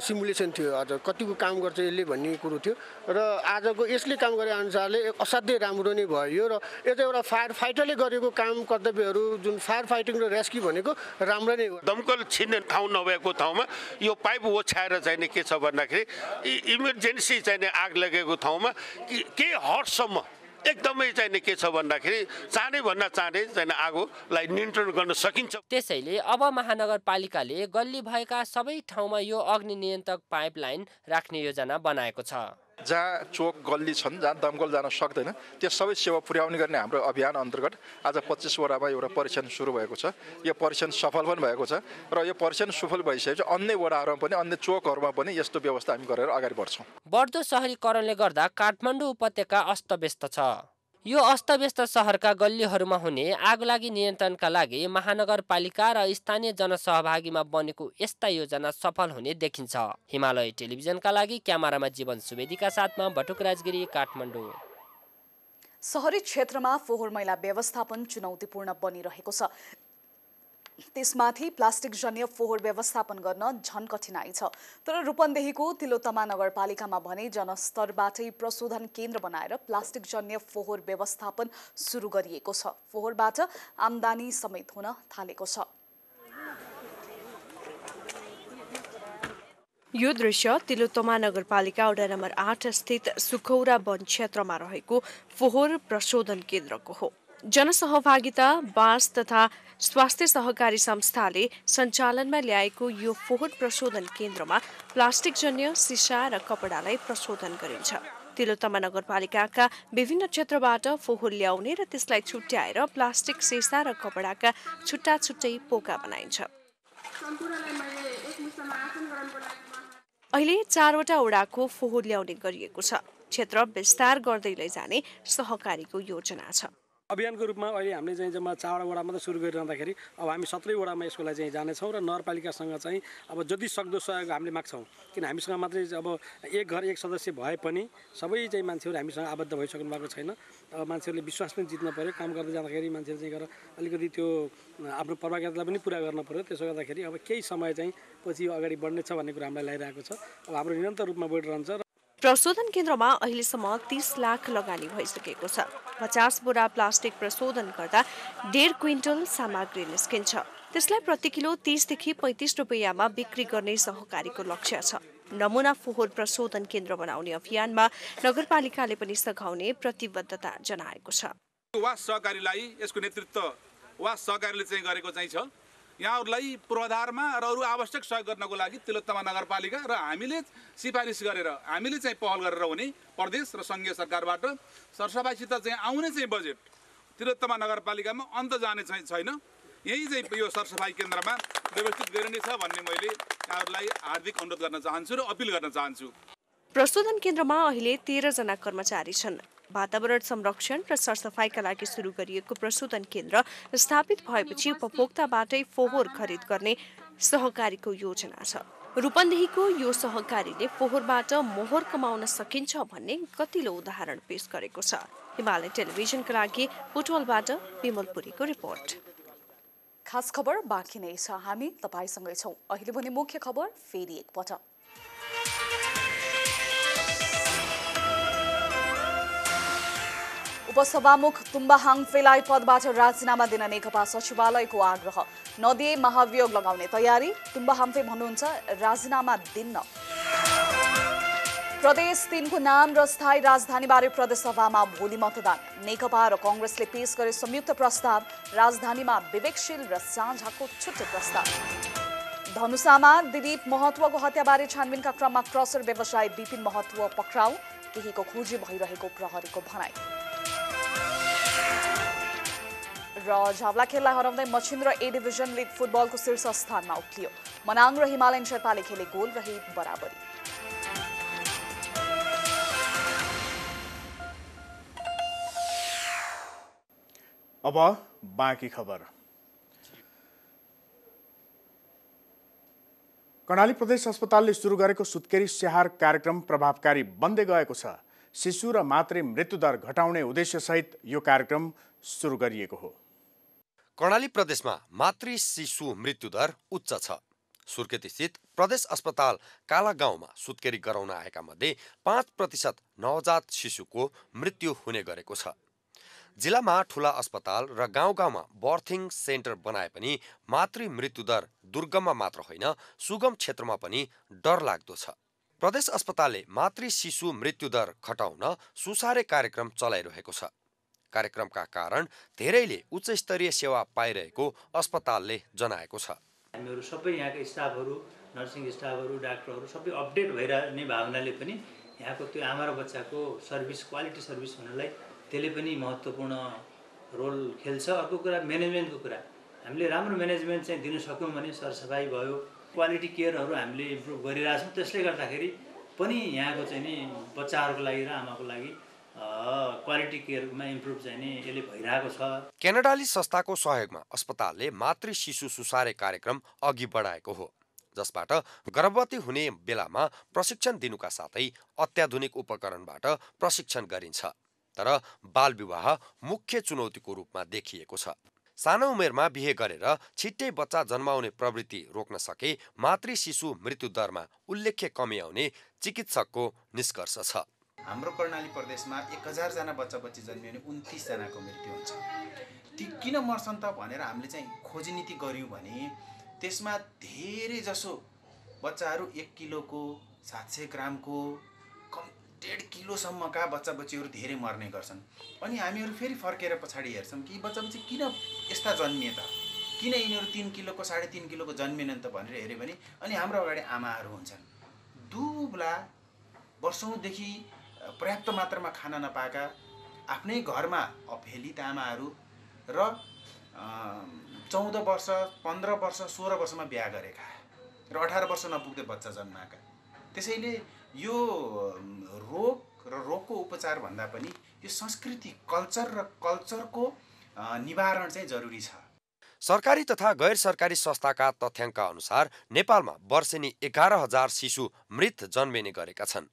सिमुलेसन थियो, अझ कतिको काम गर्छ यसले भन्ने कुरो थियो र आजको यसले काम गरे अनुसारले असाध्यै राम्रो नै भयो र यो चाहिँ एउटा फायर फाइटरले गरेको काम कर्तव्यहरू जुन फायर फाइटिङ र रेस्क्यु भनेको राम्रो नै हो। दमकल छिर्ने ठाउँ नभएको ठाउँमा यो पाइप ओछ्याएर चाहिने के छ भन्दाखेरि इमर्जेन्सी चाहिने आग लागेको ठाउँमा केही हदसम्म एकदमै चाहिने के छ भन्दाखेरि चाँडै भन्दा चाँडै चाहिँ आगोलाई नियन्त्रण गर्न सकिन्छ। त्यसैले अब महानगरपालिकाले गल्ली भएका सबै ठाउँमा यो अग्नि नियन्त्रक पाइपलाइन राख्ने योजना बनाएको छ। जहाँ चोक गल्ली छन् जहाँ दमकल जान सक्दैन त्यो सबै सेवा पुर्याउने गर्ने हाम्रो अभियान अन्तर्गत आज पच्चीस वडामा एउटा परीक्षण सुरु भएको छ। यो परीक्षण सफल पनि भएको छ र यो परीक्षण सफल भइसकेपछि अन्य वडाहरूमा पनि अन्य चोकहरूमा पनि यस्तो व्यवस्था हामी गरेर अगाडि बढ्छौँ। बढ्दो सहरीकरणले गर्दा काठमाडौँ उपत्यका अस्तव्यस्त छ। यो अस्तव्यस्त सहरका गल्लीहरूमा हुने आगलागी नियन्त्रणका लागि महानगरपालिका र स्थानीय जनसहभागीमा बनेको यस्ता योजना सफल हुने देखिन्छ। हिमालय टेलिभिजनका लागि क्यामेरामा जीवन सुवेदीका साथमा बटुक राजगिरी, काठमाडौँ। सहरी क्षेत्रमा फोहोर मैला व्यवस्थापन चुनौतीपूर्ण बनिरहेको छ। त्यसमाथि प्लास्टिक जन्य फोहोर व्यवस्थापन गर्न झन कठिनाई छ। तर रूपन्देहीको तिलोत्तमा नगरपालिकामा भने जनस्तरबाटै प्रशोधन केन्द्र बनाएर प्लास्टिक जन्य फोहोर व्यवस्थापन सुरु गरिएको छ। फोहोरबाट आमदानी समेत हुन थालेको छ। यो दृश्य तिलोत्तमा नगरपालिका वडा नम्बर आठ स्थित सुखौरा वन क्षेत्रमा रहेको फोहोर प्रशोधन केन्द्रको हो। जनसहभागिता बाँस तथा स्वास्थ्य सहकारी संस्थाले सञ्चालनमा ल्याएको यो फोहोर प्रशोधन केन्द्रमा प्लास्टिक जन्य सिसा र कपडालाई प्रशोधन गरिन्छ। तिलोत्तमा नगरपालिकाका विभिन्न क्षेत्रबाट फोहोर ल्याउने र त्यसलाई छुट्याएर प्लास्टिक सिसा र कपडाका छुट्टा छुट्टै पोका बनाइन्छ। अहिले चारवटा वडाको फोहोर ल्याउने गरिएको छ। क्षेत्र विस्तार गर्दै लैजाने सहकारीको योजना छ। अभियानको रूपमा अहिले हामीले चाहिँ जम्मा चारवटा वडा मात्र सुरु गरिरहँदाखेरि अब हामी सत्रह वडामा यसको लागि चाहिँ जानेछौँ र नगरपालिकासँग चाहिँ अब जति सक्दो सहयोग हामीले माग्छौँ, किन हामीसँग मात्रै अब एक घर एक सदस्य भए पनि सबै चाहिँ मान्छेहरू हामीसँग आबद्ध भइसक्नु भएको छैन। अब मान्छेहरूले विश्वास पनि जित्न पऱ्यो। काम गर्दै जाँदाखेरि मान्छेहरू चाहिँ गएर अलिकति त्यो आफ्नो प्रभावकारितालाई पनि पुरा गर्न पऱ्यो। त्यसो गर्दाखेरि अब केही समय चाहिँ पछि अगाडि बढ्नेछ भन्ने कुरा हामीलाई लगाइरहेको छ। अब हाम्रो निरन्तर रूपमा बढिरहन्छ। प्रशोधन केन्द्रमा अहिलेसम्म तीस लाख लगानी भइसकेको छ। पचास बोरा प्लास्टिक प्रशोधन गर्दा डेढ क्विन्टल सामग्री निस्किन्छ। त्यसलाई प्रति किलो तीसदेखि पैँतिस रुपियाँमा बिक्री गर्ने सहकारीको लक्ष्य छ। नमुना फोहोर प्रशोधन केन्द्र बनाउने अभियानमा नगरपालिकाले पनि सघाउने प्रतिबद्धता जनाएको छ। वा सहकारीलाई यसको नेतृत्व वा सहकारीले चाहिँ गरेको चाहिँ छ। यहाँहरूलाई पूर्वाधारमा र अरू आवश्यक सहयोग गर्नको लागि तिलोत्तमा नगरपालिका र हामीले सिफारिस गरेर हामीले चाहिँ पहल गरेर हुने प्रदेश र सङ्घीय सरकारबाट सरसफाइसित चाहिँ आउने चाहिँ बजेट तिलोत्तमा नगरपालिकामा अन्त जाने चाहिँ छैन। यही चाहिँ यो सरसफाइ केन्द्रमा व्यवस्थित गरिनेछ भन्ने मैले यहाँहरूलाई हार्दिक अनुरोध गर्न चाहन्छु र अपिल गर्न चाहन्छु। प्रशोधन केन्द्रमा अहिले तेह्रजना कर्मचारी छन्। वातावरण संरक्षण र सरसफाइका लागि सुरु गरिएको प्रशोधन केन्द्र स्थापित भएपछि उपभोक्ताबाटै फोहोर खरिद गर्ने सहकारीको योजना छ। रूपन्देहीको यो सहकारीले फोहोरबाट मोहोर कमाउन सकिन्छ भन्ने कतिलो उदाहरण पेश गरेको छ। हिमालय टेलिभिजनका लागि पोटवालबाट विमल पुरीको रिपोर्ट। खास खबर बाँकी नै छ, हामी तपाईसँगै छौँ। अहिले भने मुख्य खबर फेरि एकपटक। उपसभामुख तुम्बाहाङ फेलाई पदबाट राजीनामा दिन नेकपा सचिवालयको आग्रह। नदिए महाभियोग लगाउने तयारी तुम्बा हाम्फे भन्नुहुन्छ राजीनामा दिन। प्रदेश तीन को नाम र स्थायी राजधानी बारे प्रदेशसभामा भोलि मतदान। नेकपा र कांग्रेसले पेश गरे संयुक्त प्रस्ताव, राजधानीमा विवेकशील र साझाको छुट्टै प्रस्ताव। धनुषामा दिलीप महतुवाको हत्याबारे छानबिनका क्रममा क्रसर व्यवसायी विपिन महतुवा पक्राउ, केहीको खोजी भइरहेको प्रहरीको भनाई। र झवलाखेललाई हराउँदै मछिन्द्र ए डिभिजन लिग फुटबलको शीर्ष स्थानमा उक्लियो। मनाङ र हिमालयन शेर्पाले खेले गोल रहित बराबरी। अब बाँकी खबर। कर्णाली प्रदेश अस्पतालले सुरु गरेको सुत्केरी स्याहार कार्यक्रम प्रभावकारी बन्दै गएको छ। शिशु र मातृ मृत्युदर घटाउने उद्देश्यसहित यो कार्यक्रम सुरु गरिएको हो। कर्णाली प्रदेशमा मातृ शिशु मृत्युदर उच्च छ। सुर्खेतस्थित प्रदेश अस्पताल काला गाउँमा सुत्केरी गराउन आएका मध्ये पाँच प्रतिशत नवजात शिशुको मृत्यु हुने गरेको छ। जिल्लामा ठूला अस्पताल र गाउँ गाउँमा बर्थिङ सेन्टर बनाए पनि मातृ मृत्युदर दुर्गममा मात्र होइन, सुगम क्षेत्रमा पनि डर लाग्दो छ। प्रदेश अस्पतालले मातृ शिशु मृत्युदर घटाउन सुसारे कार्यक्रम चलाइरहेको छ। कार्यक्रमका कारण धेरैले उच्च स्तरीय सेवा पाइरहेको अस्पतालले जनाएको छ। हामीहरु सबै यहाँका स्टाफहरु, नर्सिङ स्टाफहरु, डाक्टरहरु सबै अपडेट भइरहने भावनाले पनि यहाँको त्यो आमा र बच्चाको सर्भिस, क्वालिटी सर्भिस हुनलाई त्यसले पनि महत्त्वपूर्ण रोल खेल्छ। अर्को कुरा म्यानेजमेन्टको कुरा, हामीले राम्रो म्यानेजमेन्ट चाहिँ दिन सक्यौँ भने सरसफाइ भयो, क्वालिटी केयरहरू हामीले इम्प्रुभ गरिरहेछौँ। त्यसले गर्दाखेरि पनि यहाँको चाहिँ नि बच्चाहरूको लागि र आमाको लागि क्वालिटी केयरमा इम्प्रुभ चाहिँ नि यसले भइरहेको छ। क्यानाडाली संस्थाको सहयोगमा अस्पतालले मातृ शिशु सुसारे कार्यक्रम अघि बढाएको हो, जसबाट गर्भवती हुने बेलामा प्रशिक्षण दिनुका साथै अत्याधुनिक उपकरणबाट प्रशिक्षण गरिन्छ। तर बाल विवाह मुख्य चुनौतीको रूपमा देखिएको छ। सानो उमेरमा बिहे गरेर छिट्टै बच्चा जन्माउने प्रवृत्ति रोक्न सके मातृ शिशु मृत्युदरमा उल्लेख्य कमी आउने चिकित्सकको निष्कर्ष छ। हाम्रो कर्णाली प्रदेशमा एक हजार जना बच्चा बच्ची जन्मियो भने उन्तिस जनाको मृत्यु हुन्छ। ती किन मर्छन् त भनेर हामीले चाहिँ खोजी नीति गर्यौँ भने त्यसमा धेरै जसो बच्चाहरू एक किलोको, सात सय ग्रामको, डेढ किलोसम्मका बच्चा बच्चीहरू धेरै मर्ने गर्छन्। अनि हामीहरू फेरि फर्केर पछाडि हेर्छौँ कि बच्चा बच्ची किन यस्ता जन्मिए त, किन यिनीहरू तिन किलोको, साढे तिन किलोको जन्मिएनन् त भनेर हेऱ्यो भने अनि हाम्रो अगाडि आमाहरू हुन्छन् दुब्ला वर्षौँदेखि पर्याप्त मात्रामा खाना नपाएका, आफ्नै घरमा अफेलित आमाहरू र चौध वर्ष, पन्ध्र वर्ष, सोह्र वर्षमा बिहा गरेका र अठार वर्ष नपुग्दै बच्चा जन्माएका। त्यसैले यो रोग र रोगको उपचार भन्दा पनि यो संस्कृति, कल्चर र कल्चरको निवारण चाहिँ जरुरी छ। सरकारी तथा गैर सरकारी संस्थाका तथ्याङ्क अनुसार नेपालमा वर्षेनी एघार हजार शिशु मृत जन्मिने गरेका छन्।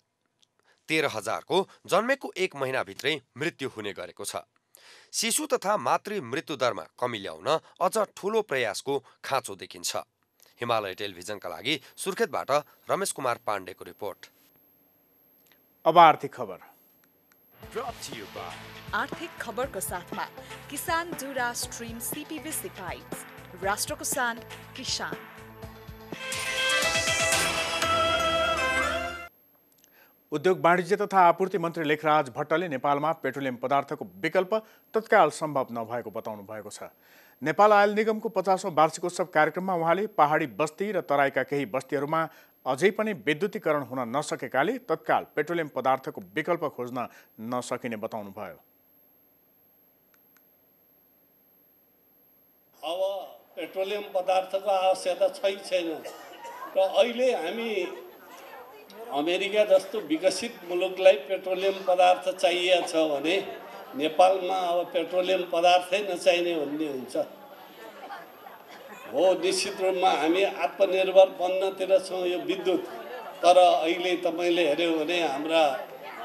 तेह्र हजारको जन्मेको एक महिनाभित्रै मृत्यु हुने गरेको छ। शिशु तथा मातृ मृत्युदरमा कमी ल्याउन अझ ठूलो प्रयासको खाँचो देखिन्छ। हिमालय टेलिभिजनका लागि सुर्खेतबाट रमेश कुमार पाण्डेको रिपोर्ट। अब आर्थिक खबर। आर्थिक खबरको साथमा किसान डुरा स्ट्रिम सीपीवी सिपाइट्स, राष्ट्रको सान किसान। उद्योग वाणिज्य तथा आपूर्ति मन्त्री लेखराज भट्टले नेपालमा पेट्रोलियम पदार्थको विकल्प तत्काल सम्भव नभएको बताउनु भएको छ। नेपाल आयल निगमको पचासौँ वार्षिकोत्सव कार्यक्रममा उहाँले पहाडी बस्ती र तराईका केही बस्तीहरूमा अझै पनि विद्युतीकरण हुन नसकेकाले तत्काल पेट्रोलियम पदार्थको विकल्प खोज्न नसकिने बताउनुभयो। अब पेट्रोलियम पदार्थको आवश्यकता छैन र अहिले हामी अमेरिका जस्तो विकसित मुलुकलाई पेट्रोलियम पदार्थ चाहिएको छ भने नेपालमा अब पेट्रोलियम पदार्थै नचाहिने भन्ने हुन्छ। हो, निश्चित रूपमा हामी आत्मनिर्भर बन्नतिर छौँ यो विद्युत, तर अहिले तपाईँले हेऱ्यो भने हाम्रा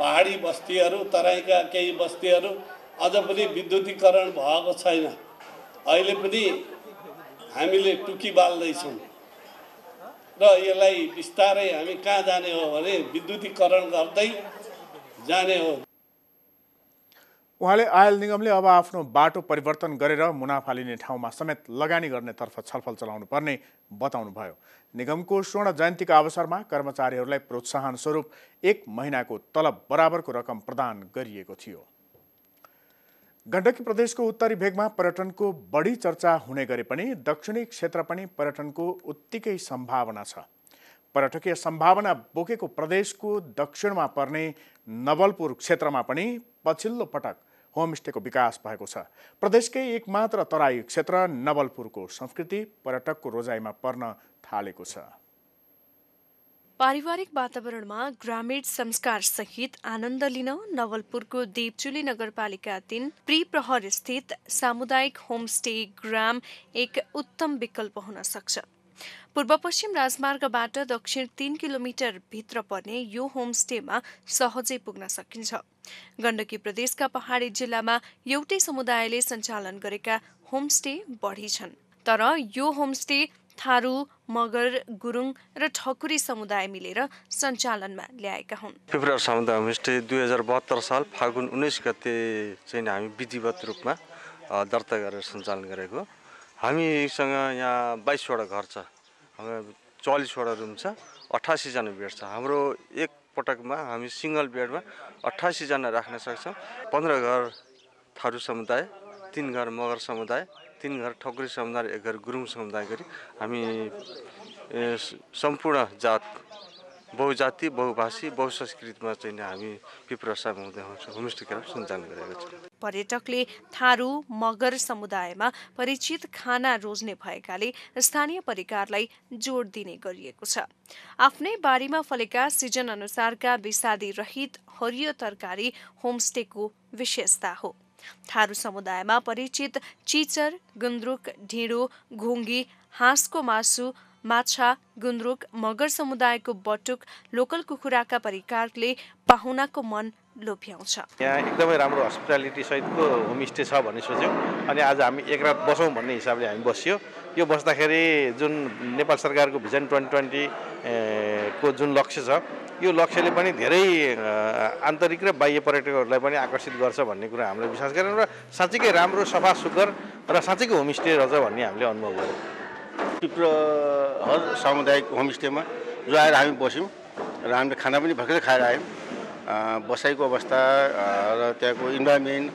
पहाडी बस्तीहरू, तराईका केही बस्तीहरू अझ पनि विद्युतीकरण भएको छैन। अहिले पनि हामीले टुकी बाल्दैछौँ र यसलाई बिस्तारै हामी कहाँ जाने हो भने विद्युतीकरण गर्दै जाने हो। उहाँले आयल निगमले अब आफ्नो बाटो परिवर्तन गरेर मुनाफा लिने ठाउँमा समेत लगानी गर्नेतर्फ छलफल चलाउनु पर्ने बताउनुभयो। निगमको स्वर्ण जयन्तीका अवसरमा कर्मचारीहरूलाई प्रोत्साहन स्वरूप एक महिनाको तलब बराबरको रकम प्रदान गरिएको थियो। गण्डकी प्रदेशको उत्तरी भेगमा पर्यटनको बढी चर्चा हुने गरे पनि दक्षिणी क्षेत्र पनि पर्यटनको उत्तिकै सम्भावना छ। पर्यटकीय सम्भावना बोकेको प्रदेशको दक्षिणमा पर्ने नवलपुर क्षेत्रमा पनि पछिल्लो पटक होमस्टेको विकास भएको छ। प्रदेशकै एकमात्र तराई क्षेत्र नवलपुरको संस्कृति पर्यटकको रोजाइमा पर्न थालेको छ। पारिवारिक वातावरणमा ग्रामीण संस्कार सहित आनन्द लिन नवलपुरको देवचुली नगरपालिका तीन प्रिप्रहर स्थित सामुदायिक होमस्टे ग्राम एक उत्तम विकल्प हुन सक्छ। पूर्व पश्चिम राजमार्गबाट दक्षिण तीन किलोमिटर भित्र पर्ने यो होमस्टेमा सहजै पुग्न सकिन्छ। गण्डकी प्रदेशका पहाडी जिल्लामा एउटै समुदायले सञ्चालन गरेका होमस्टे बढी छन्, तर यो होमस्टे थारू, मगर, गुरुङ र ठकुरी समुदाय मिलेर सञ्चालनमा ल्याएका हुन्। पिपरा समुदाय होमस्टे दुई हजार बहत्तर साल फागुन उन्नाइस गते चाहिँ हामी विधिवत रूपमा दर्ता गरेर सञ्चालन गरेको। हामीसँग यहाँ बाइसवटा घर छ, हाम्रो चालिसवटा रुम छ, अठासीजना बेड छ। हाम्रो एक पटकमा हामी सिङ्गल बेडमा अठासीजना राख्न सक्छौँ। पन्ध्र घर थारू समुदाय, तीन घर मगर समुदाय, तीन घर ठकुरी समुदाय, एक घर गुरुङ समुदाय गरी हामी सम्पूर्ण जात बहुजाति बहुभाषी बहुसंस्कृतिमा चाहिँ हामी पिपरा समुदाय होमस्टे ग्राम सञ्चालन गरेका छौँ। पर्यटकले थारू मगर समुदायमा परिचित खाना रोज्ने भएकाले स्थानीय परिकारलाई जोड दिने गरिएको छ। आफ्नै बारीमा फलेका सिजन अनुसारका विषादी रहित हरियो तरकारी होमस्टेको विशेषता हो। थारू समुदायमा परिचित चिचर, गुन्द्रुक, ढिँडो, घोंगी, हाँसको मासु, माछा, गुन्द्रुक, मगर समुदायको बटुक, लोकल कुखुराका परिकारले पाहुनाको मन लोभ्याउँछ। यहाँ एकदमै राम्रो हस्पिटालिटी सहितको होमस्टे छ भन्ने सोच्यौँ अनि आज हामी एक रात बसौँ भन्ने हिसाबले हामी बस्यो। यो बस्दाखेरि जुन नेपाल सरकारको भिजन ट्वेन्टी ट्वेन्टी को जुन लक्ष्य छ यो लक्ष्यले पनि धेरै आन्तरिक र बाह्य पर्यटकहरूलाई पनि आकर्षित गर्छ भन्ने कुरा हामीले विश्वास गर्यौँ र साँच्चीकै राम्रो सफा सुग्घर र साँच्चीकै होमस्टे रहेछ भन्ने हामीले अनुभव गर्यौँ। पिपराहर सामुदायिक होमस्टेमा जो आएर हामी बस्यौँ र हामीले खाना पनि भर्खरै खाएर आयौँ। बसाइको अवस्था र त्यहाँको इन्भाइरोमेन्ट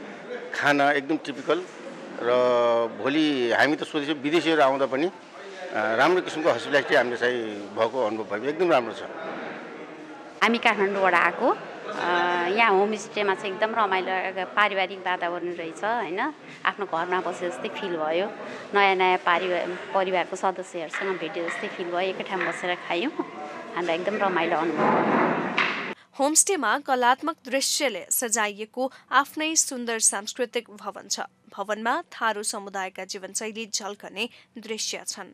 खाना एकदम टिपिकल र भोलि हामी त सोधेछौँ विदेशीहरू आउँदा पनि राम्रो किसिमको हस्पिटालिटी हामीले चाहिँ भएको अनुभव भयो, एकदम राम्रो छ। हामी काठमाडौँबाट आएको यहाँ होमस्टेमा चाहिँ एकदम रमाइलो पारिवारिक वातावरण रहेछ हैन, आफ्नो घरमा बसे जस्तै फिल भयो। नयाँ नयाँ पारिवार परिवारको सदस्यहरूसँग भेटे जस्तै फिल भयो। एकै ठाउँ बसेर खायौँ, हामीलाई एकदम रमाइलो अनुभव। होमस्टेमा कलात्मक दृश्यले सजाइएको आफ्नै सुन्दर सांस्कृतिक भवन छ। भवनमा थारू समुदायका जीवनशैली झल्कने दृश्य छन्।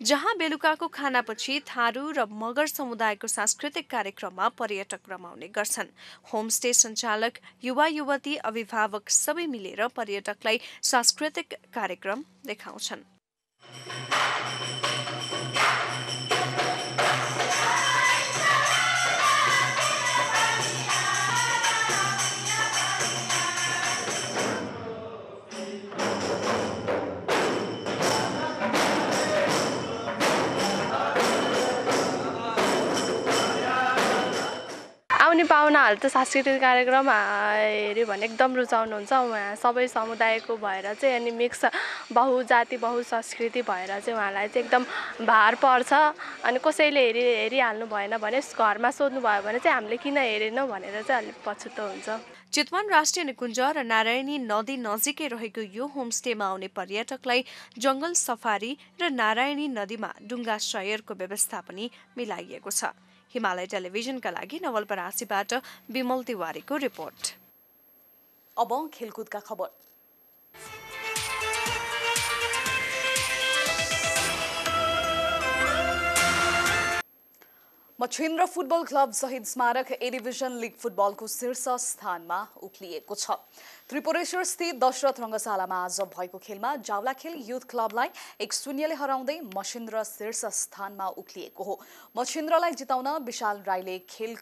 जहाँ बेलुकाको खानापछि थारू र मगर समुदायको सांस्कृतिक कार्यक्रममा पर्यटक रमाउने गर्छन्। होमस्टे सञ्चालक, युवा युवती, अभिभावक सबै मिलेर पर्यटकलाई सांस्कृतिक कार्यक्रम देखाउँछन्। पाहुनाहरू त सांस्कृतिक कार्यक्रम हेऱ्यो भने एकदम रुचाउनुहुन्छ। उहाँ सबै समुदायको भएर चाहिँ अनि मिक्स बहुजाति बहुसंस्कृति भएर चाहिँ उहाँलाई चाहिँ एकदम भार पर्छ। अनि कसैले हेरि हेरिहाल्नु भएन भने घरमा सोध्नुभयो भने चाहिँ हामीले किन हेरेनौँ भनेर चाहिँ अलिक पछुतो हुन्छ। चितवन राष्ट्रिय निकुञ्ज र नारायणी नदी नजिकै रहेको यो होमस्टेमा आउने पर्यटकलाई जङ्गल सफारी र नारायणी नदीमा डुङ्गा शयरको व्यवस्था पनि मिलाइएको छ। हिमालय टेलिभिजनका लागि नवलपरासीबाट विमल तिवारीको रिपोर्ट। अब खेलकुदका खबर। म मछेन्द्र फुटबल क्लब शहीद स्मारक ए डिभिजन लीग फुटबल को शीर्ष स्थान में उक्लिएको छ। त्रिपुरेश्वर स्थित दशरथ रंगशाला में आज भएको खेल में जावलाखेल यूथ क्लबलाई एक शून्यले हराउँदै मछेन्द्र शीर्ष स्थान में उक्लिएको हो। मछेन्द्रलाई जिताउन विशाल राईले खेल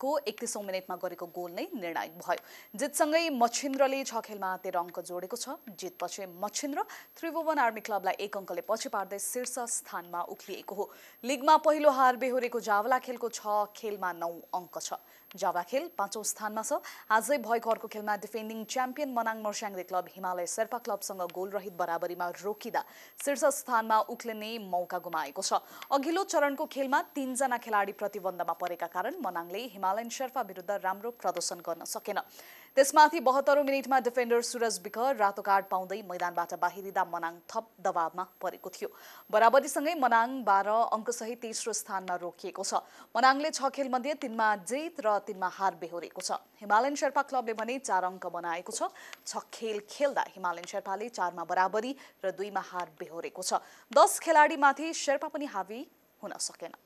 को एकतीसौं मिनेटमा गरेको गोल नै निर्णायक भयो। जितसँगै मछेन्द्रले छ खेलमा तेह्र अंक जोडेको छ। जितपछि मछेन्द्र त्रिभुवन आर्मी क्लबलाई एक अंकले पछि पार्दै शीर्ष स्थानमा उक्लिएको हो। लीगमा पहिलो हार बेहोरेको जावलाखेलको छ खेलमा नौ अंक छ। जावलाखेल पाँचौं स्थानमा छ। आजै भएको अर्को खेलमा defending champion Manang Marsyangdi club Himalaya Sherpa क्लबसँग गोलरहित बराबरीमा रोकिदा शीर्ष स्थानमा उक्लिने मौका गुमाएको छ। अघिल्लो चरणको खेलमा तीन जना खेलाडी प्रतिबन्धमा परेका कारण मनाङले हिमालयन शेर्पा विरुद्ध राम्रो प्रदर्शन गर्न सकेन। त्यसमाथि बहत्तरौं मिनेटमा डिफेन्डर सूरज विक रातो कार्ड पाउँदै मैदानबाट बाहिरिदा मनाङ थप दबावमा परेको थियो। बराबरीसँगै मनाङ बाह्र अंकसहित तेस्रो स्थानमा रोकिएको छ। मनाङले छ खेलमध्ये तीनमा जित र तीनमा हार बेहोरेको छ। हिमालयन शेर्पा क्लबले भने चार अंक बनाएको छ। छ खेल खेल्दा हिमालयन शेर्पाले चारमा बराबरी र दुईमा हार बेहोरेको छ। दस खेलाडीमाथि शेर्पा पनि हावी हुन सकेन।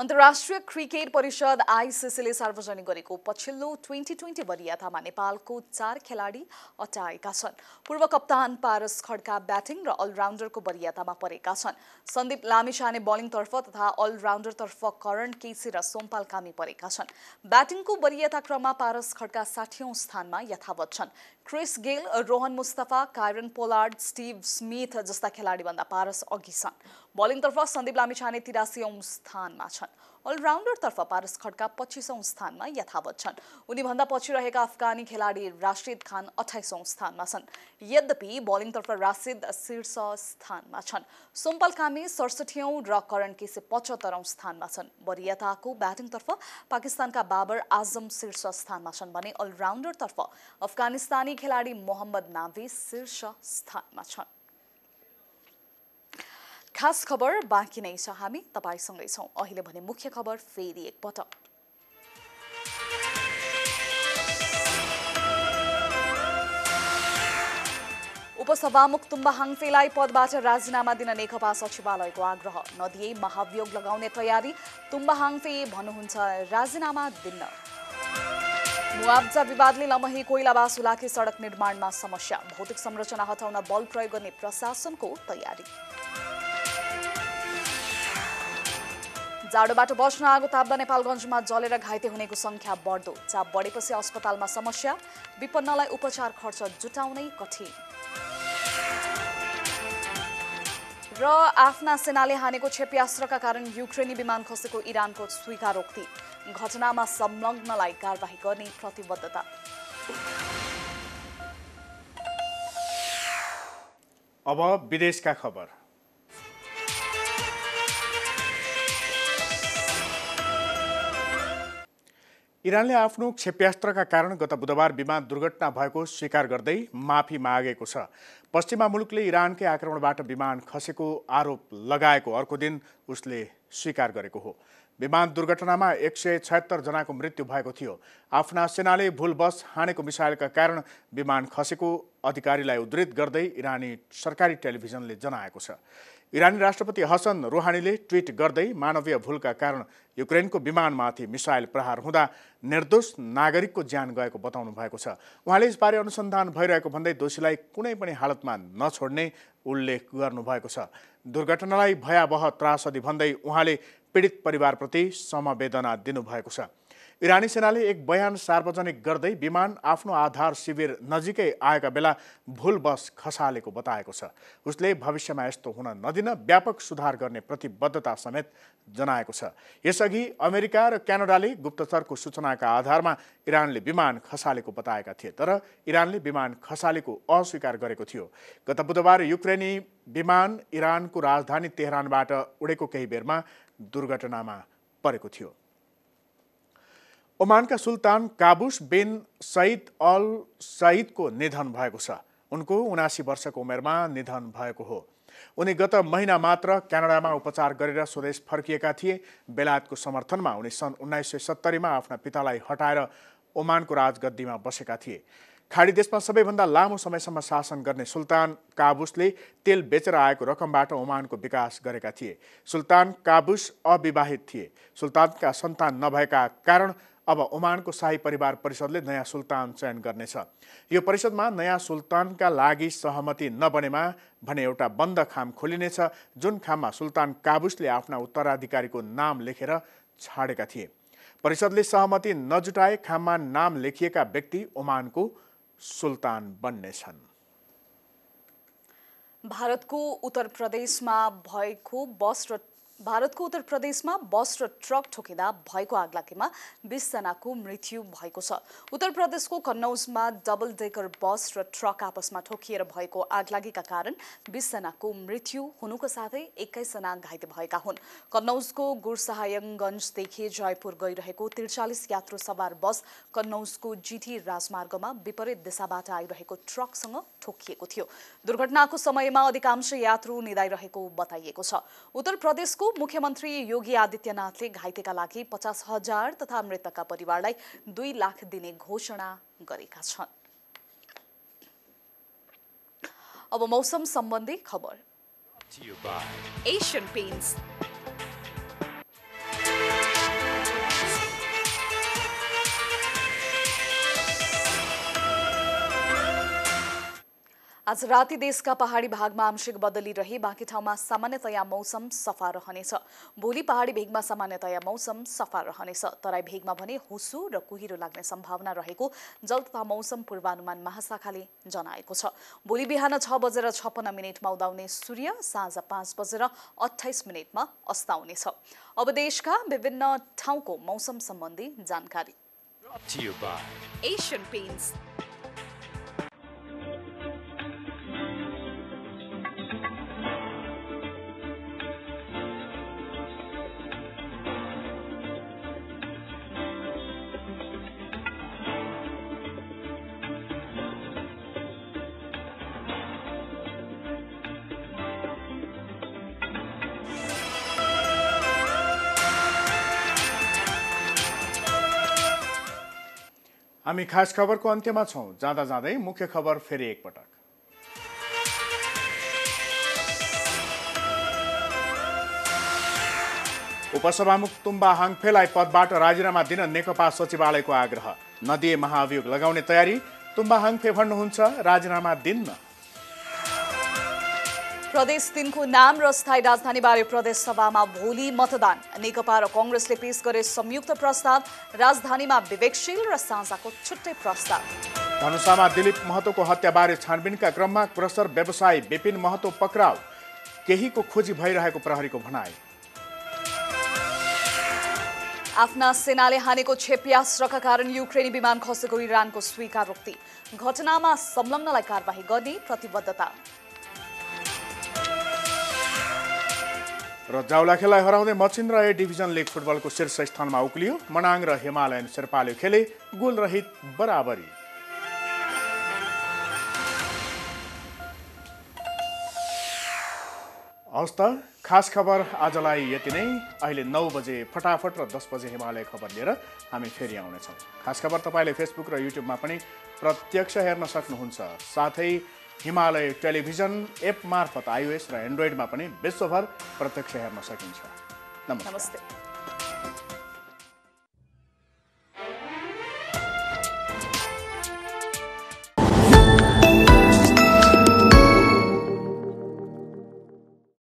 अन्तर्राष्ट्रिय क्रिकेट परिषद आईसीसीले सार्वजनिक गरेको पछिल्लो ट्वेन्टी ट्वेन्टी वरियतामा नेपालको चार खेलाडी अटाएका छन्। पूर्व कप्तान पारस खड्का ब्याटिङ र अलराउन्डरको वरियतामा परेका छन्। सन्दीप लामिछाने बलिङतर्फ तथा अलराउन्डरतर्फ करण केसी र सोमपाल कामी परेका छन्। ब्याटिङको वरियताक्रममा पारस खड्का साठीऔं स्थानमा यथावत छन्। Chris Gayle, Rohan Mustafa, Kieron Pollard, Steve Smith जस्ता खेलाडीभन्दा पारस अघि छन्। बलिङतर्फ सन्दीप लामिछाने तिरासीऔं स्थानमा छन्। अलराउन्डरतर्फ पारस खड्का पच्चीसौं स्थानमा यथावत छन्। उनीभन्दा पछि रहेका अफगानी खेलाडी राशिद खान अठाइसौं स्थानमा छन्। यद्यपि बलिङतर्फ राशिद शीर्ष स्थानमा छन्। सोमपाल कामी सडसठीऔं र करण केसी पचहत्तरौं स्थानमा छन्। वरियताको ब्याटिङतर्फ पाकिस्तानका बाबर आजम शीर्ष स्थानमा छन् भने अलराउन्डरतर्फ अफगानिस्तानी खेलाडी मोहम्मद नाभी शीर्ष स्थानमा छन्। खास खबर बाँकी नै छ, हामी तपाईसँगै छौं। अहिले भने मुख्य खबर फेरि एकपटक। उपसभामुख तुम्बा हाङफेलाई पदबाट राजीनामा दिन नेकपा सचिवालयको आग्रह। नदिए महाभियोग लगाउने तयारी, तुम्बा हाङफे भन्नुहुन्छ राजीनामा दिन। मुआब्जा विवादले लमही कोइलाबास उलाके सडक निर्माणमा समस्या, भौतिक संरचना हटाउन बल प्रयोग गर्ने प्रशासनको तयारी। जाडोबाट बस्न आगो ताप्दा नेपालगञ्जमा जलेर घाइते हुनेको संख्या बढ्दो, चाप बढेपछि अस्पतालमा समस्या, विपन्नलाई उपचार खर्च जुटाउनै कठिन। र आफ्ना सेनाले हानेको क्षेपयास्त्रका कारण युक्रेनी विमान खसेको इरानको स्वीकारोक्ति, घटनामा संलग्नलाई कारबाही गर्ने प्रतिबद्धता। अब विदेशका खबर। इरानले आफ्नो क्षेपयास्त्रका कारण गत बुधबार विमान दुर्घटना भएको स्वीकार गर्दै माफी मागेको छ। पश्चिमा मुलुकले इरानकै आक्रमणबाट विमान खसेको आरोप लगाएको अर्को दिन उसले स्वीकार गरेको हो। विमान दुर्घटनामा एक सय छयत्तर जनाको मृत्यु भएको थियो। आफ्ना सेनाले भुलवश हानेको मिसाइलका कारण विमान खसेको अधिकारीलाई उद्धृत गर्दै इरानी सरकारी टेलिभिजनले जनाएको छ। इरानी राष्ट्रपति हसन रुहानीले ट्विट गर्दै मानवीय भुलका कारण युक्रेनको विमानमाथि मिसाइल प्रहार हुँदा निर्दोष नागरिकको ज्यान गएको बताउनु भएको छ। उहाँले यसबारे अनुसन्धान भइरहेको भन्दै दोषीलाई कुनै पनि हालतमा नछोड्ने उल्लेख गर्नुभएको छ। दुर्घटनालाई भयावह त्रासदी भन्दै उहाँले पीडित परिवारप्रति समवेदना दिनुभएको छ। इरानी सेनाले एक बयान सार्वजनिक गर्दै विमान आफ्नो आधार शिविर नजिकै आएका बेला भुलवश खसालेको बताएको छ। उसले भविष्यमा यस्तो हुन नदिन व्यापक सुधार गर्ने प्रतिबद्धता समेत जनाएको छ। यसअघि अमेरिका र क्यानाडाले गुप्तचरको सूचनाका आधारमा इरानले विमान खसालेको बताएका थिए, तर इरानले विमान खसालेको अस्वीकार गरेको थियो। गत बुधबार युक्रेनी विमान इरानको राजधानी तेहरानबाट उडेको केही बेरमा दुर्घटनामा परेको थियो। ओमानका सुल्तान काबुस बिन सईद अल सईदको निधन भएको छ। उनको उनासी वर्षको उमेरमा निधन भएको हो। उनी गत महिना मात्र क्यानाडामा उपचार गरेर स्वदेश फर्किएका थिए। बेलायतको समर्थनमा उनी सन् उन्नाइस सय सत्तरीमा आफ्ना पितालाई हटाएर ओमानको राजगद्दीमा बसेका थिए। खाड़ी देशमा सबैभन्दा लामो समयसम्म शासन गर्ने सुल्तान काबुसले तेल बेचेर आएको रकमबाट ओमानको विकास गरेका थिए। सुल्तान काबुस अविवाहित थिए। सुल्तानका सन्तान नभएका कारण अब ओमानको शाही परिवार परिषदले नयाँ सुल्तान चयन गर्नेछ। यो परिषदमा नयाँ सुल्तानका लागि सहमति नबनेमा भने एउटा बन्द खाम खोलिनेछ, जुन खाममा सुल्तान काबुसले आफ्ना उत्तराधिकारीको नाम लेखेर छाडेका थिए। परिषदले सहमति नजुटाए खाममा नाम लेखिएका व्यक्ति ओमानको सुल्तान बन्नेछन्। भारतको उत्तर प्रदेशमा भएको बस र भारतको उत्तर प्रदेशमा बस र ट्रक ठोकिँदा भएको आगलागीमा बीस जनाको मृत्यु भएको छ। उत्तर प्रदेशको कन्नौजमा डबल डेकर बस र ट्रक आपसमा ठोकिएर भएको आगलागीका कारण बीस जनाको मृत्यु हुनुको साथै एक्काइस जना घाइते भएका हुन्। कन्नौजको गुरसहायगञ्जदेखि जयपुर गइरहेको त्रिचालीस यात्रु सवार बस कन्नौजको जीटी राजमार्गमा विपरीत दिशाबाट आइरहेको ट्रकसँग ठोकिएको थियो। दुर्घटनाको समयमा अधिकांश यात्रु निदाइरहेको बताइएको छ। उत्तर प्रदेशको मुख्यमन्त्री योगी आदित्यनाथले घाइतेका लागि पचास हजार तथा मृतकका परिवारलाई दुई लाख दिने घोषणा गरेका छन्। अब मौसम सम्बन्धी खबर। एशियन पेन्ट्स आज राति देशका पहाडी भागमा आंशिक बदली रही, बाँकी ठाउँमा सामान्यतया मौसम सफा रहनेछ। भोलि पहाडी भेगमा सामान्यतया मौसम सफा रहनेछ। तराई भेगमा भने हुसु र कुहिरो लाग्ने सम्भावना रहेको जल तथा मौसम पूर्वानुमान महाशाखाले जनाएको छ। भोलि बिहान छ बजेर छप्पन्न मिनटमा उदाउने सूर्य साँझ पाँच बजेर अठाइस मिनटमा अस्ताउनेछ। अब देशका विभिन्न ठाउँको मौसम सम्बन्धी जानकारी। एशियन पेन्ट्स हामी खास खबरको अन्त्यमा छौं। जाँदा जाँदै मुख्य खबर फेरि एकपटक। उपसभामुख तुम्बा हाङफेलाई पदबाट राजीनामा दिन नेकपा सचिवालयको आग्रह। नदिए महाअभियोग लगाउने तयारी। तुम्बा हाङफे भन्नुहुन्छ राजीनामा दिन्न। प्रदेश तीनको नाम र स्थायी राजधानीबारे प्रदेशसभामा भोलि मतदान। नेकपा र कङ्ग्रेसले पेश गरे संयुक्त प्रस्ताव। राजधानीमा विवेकशील र साझाको छुट्टै प्रस्ताव। धनुषामा दिलीप महतोको हत्याबारे छानबिनका क्रममा अग्रसर व्यवसायी विपिन महतो पक्राउ। केहीको खोजी भइरहेको प्रहरीको भनाई। आफ्ना सेनाले हानेको क्षेपयास्त्रका कारण युक्रेनी विमान खसेको इरानको स्वीकारोक्ति। घटनामा संलग्नलाई कारबाही गर्ने प्रतिबद्धता। र जाउलाखेललाई हराउँदै मचिन्द्र ए डिभिजन लिग फुटबलको शीर्ष स्थानमा उक्लियो। मनाङ र हिमालयन शेर्पाले खेले गोलरहित बराबरी। हवस् त खास खबर आजलाई यति नै। अहिले नौ बजे फटाफट र दस बजे हिमालय खबर लिएर हामी फेरि आउनेछौँ। खास खबर तपाईँले फेसबुक र युट्युबमा पनि प्रत्यक्ष हेर्न सक्नुहुन्छ। साथै हिमालय टेलिभिजन एप मार्फत आइओएस र एन्ड्रोइडमा पनि विश्वभर प्रत्यक्ष हेर्न सकिन्छ। नमस्ते।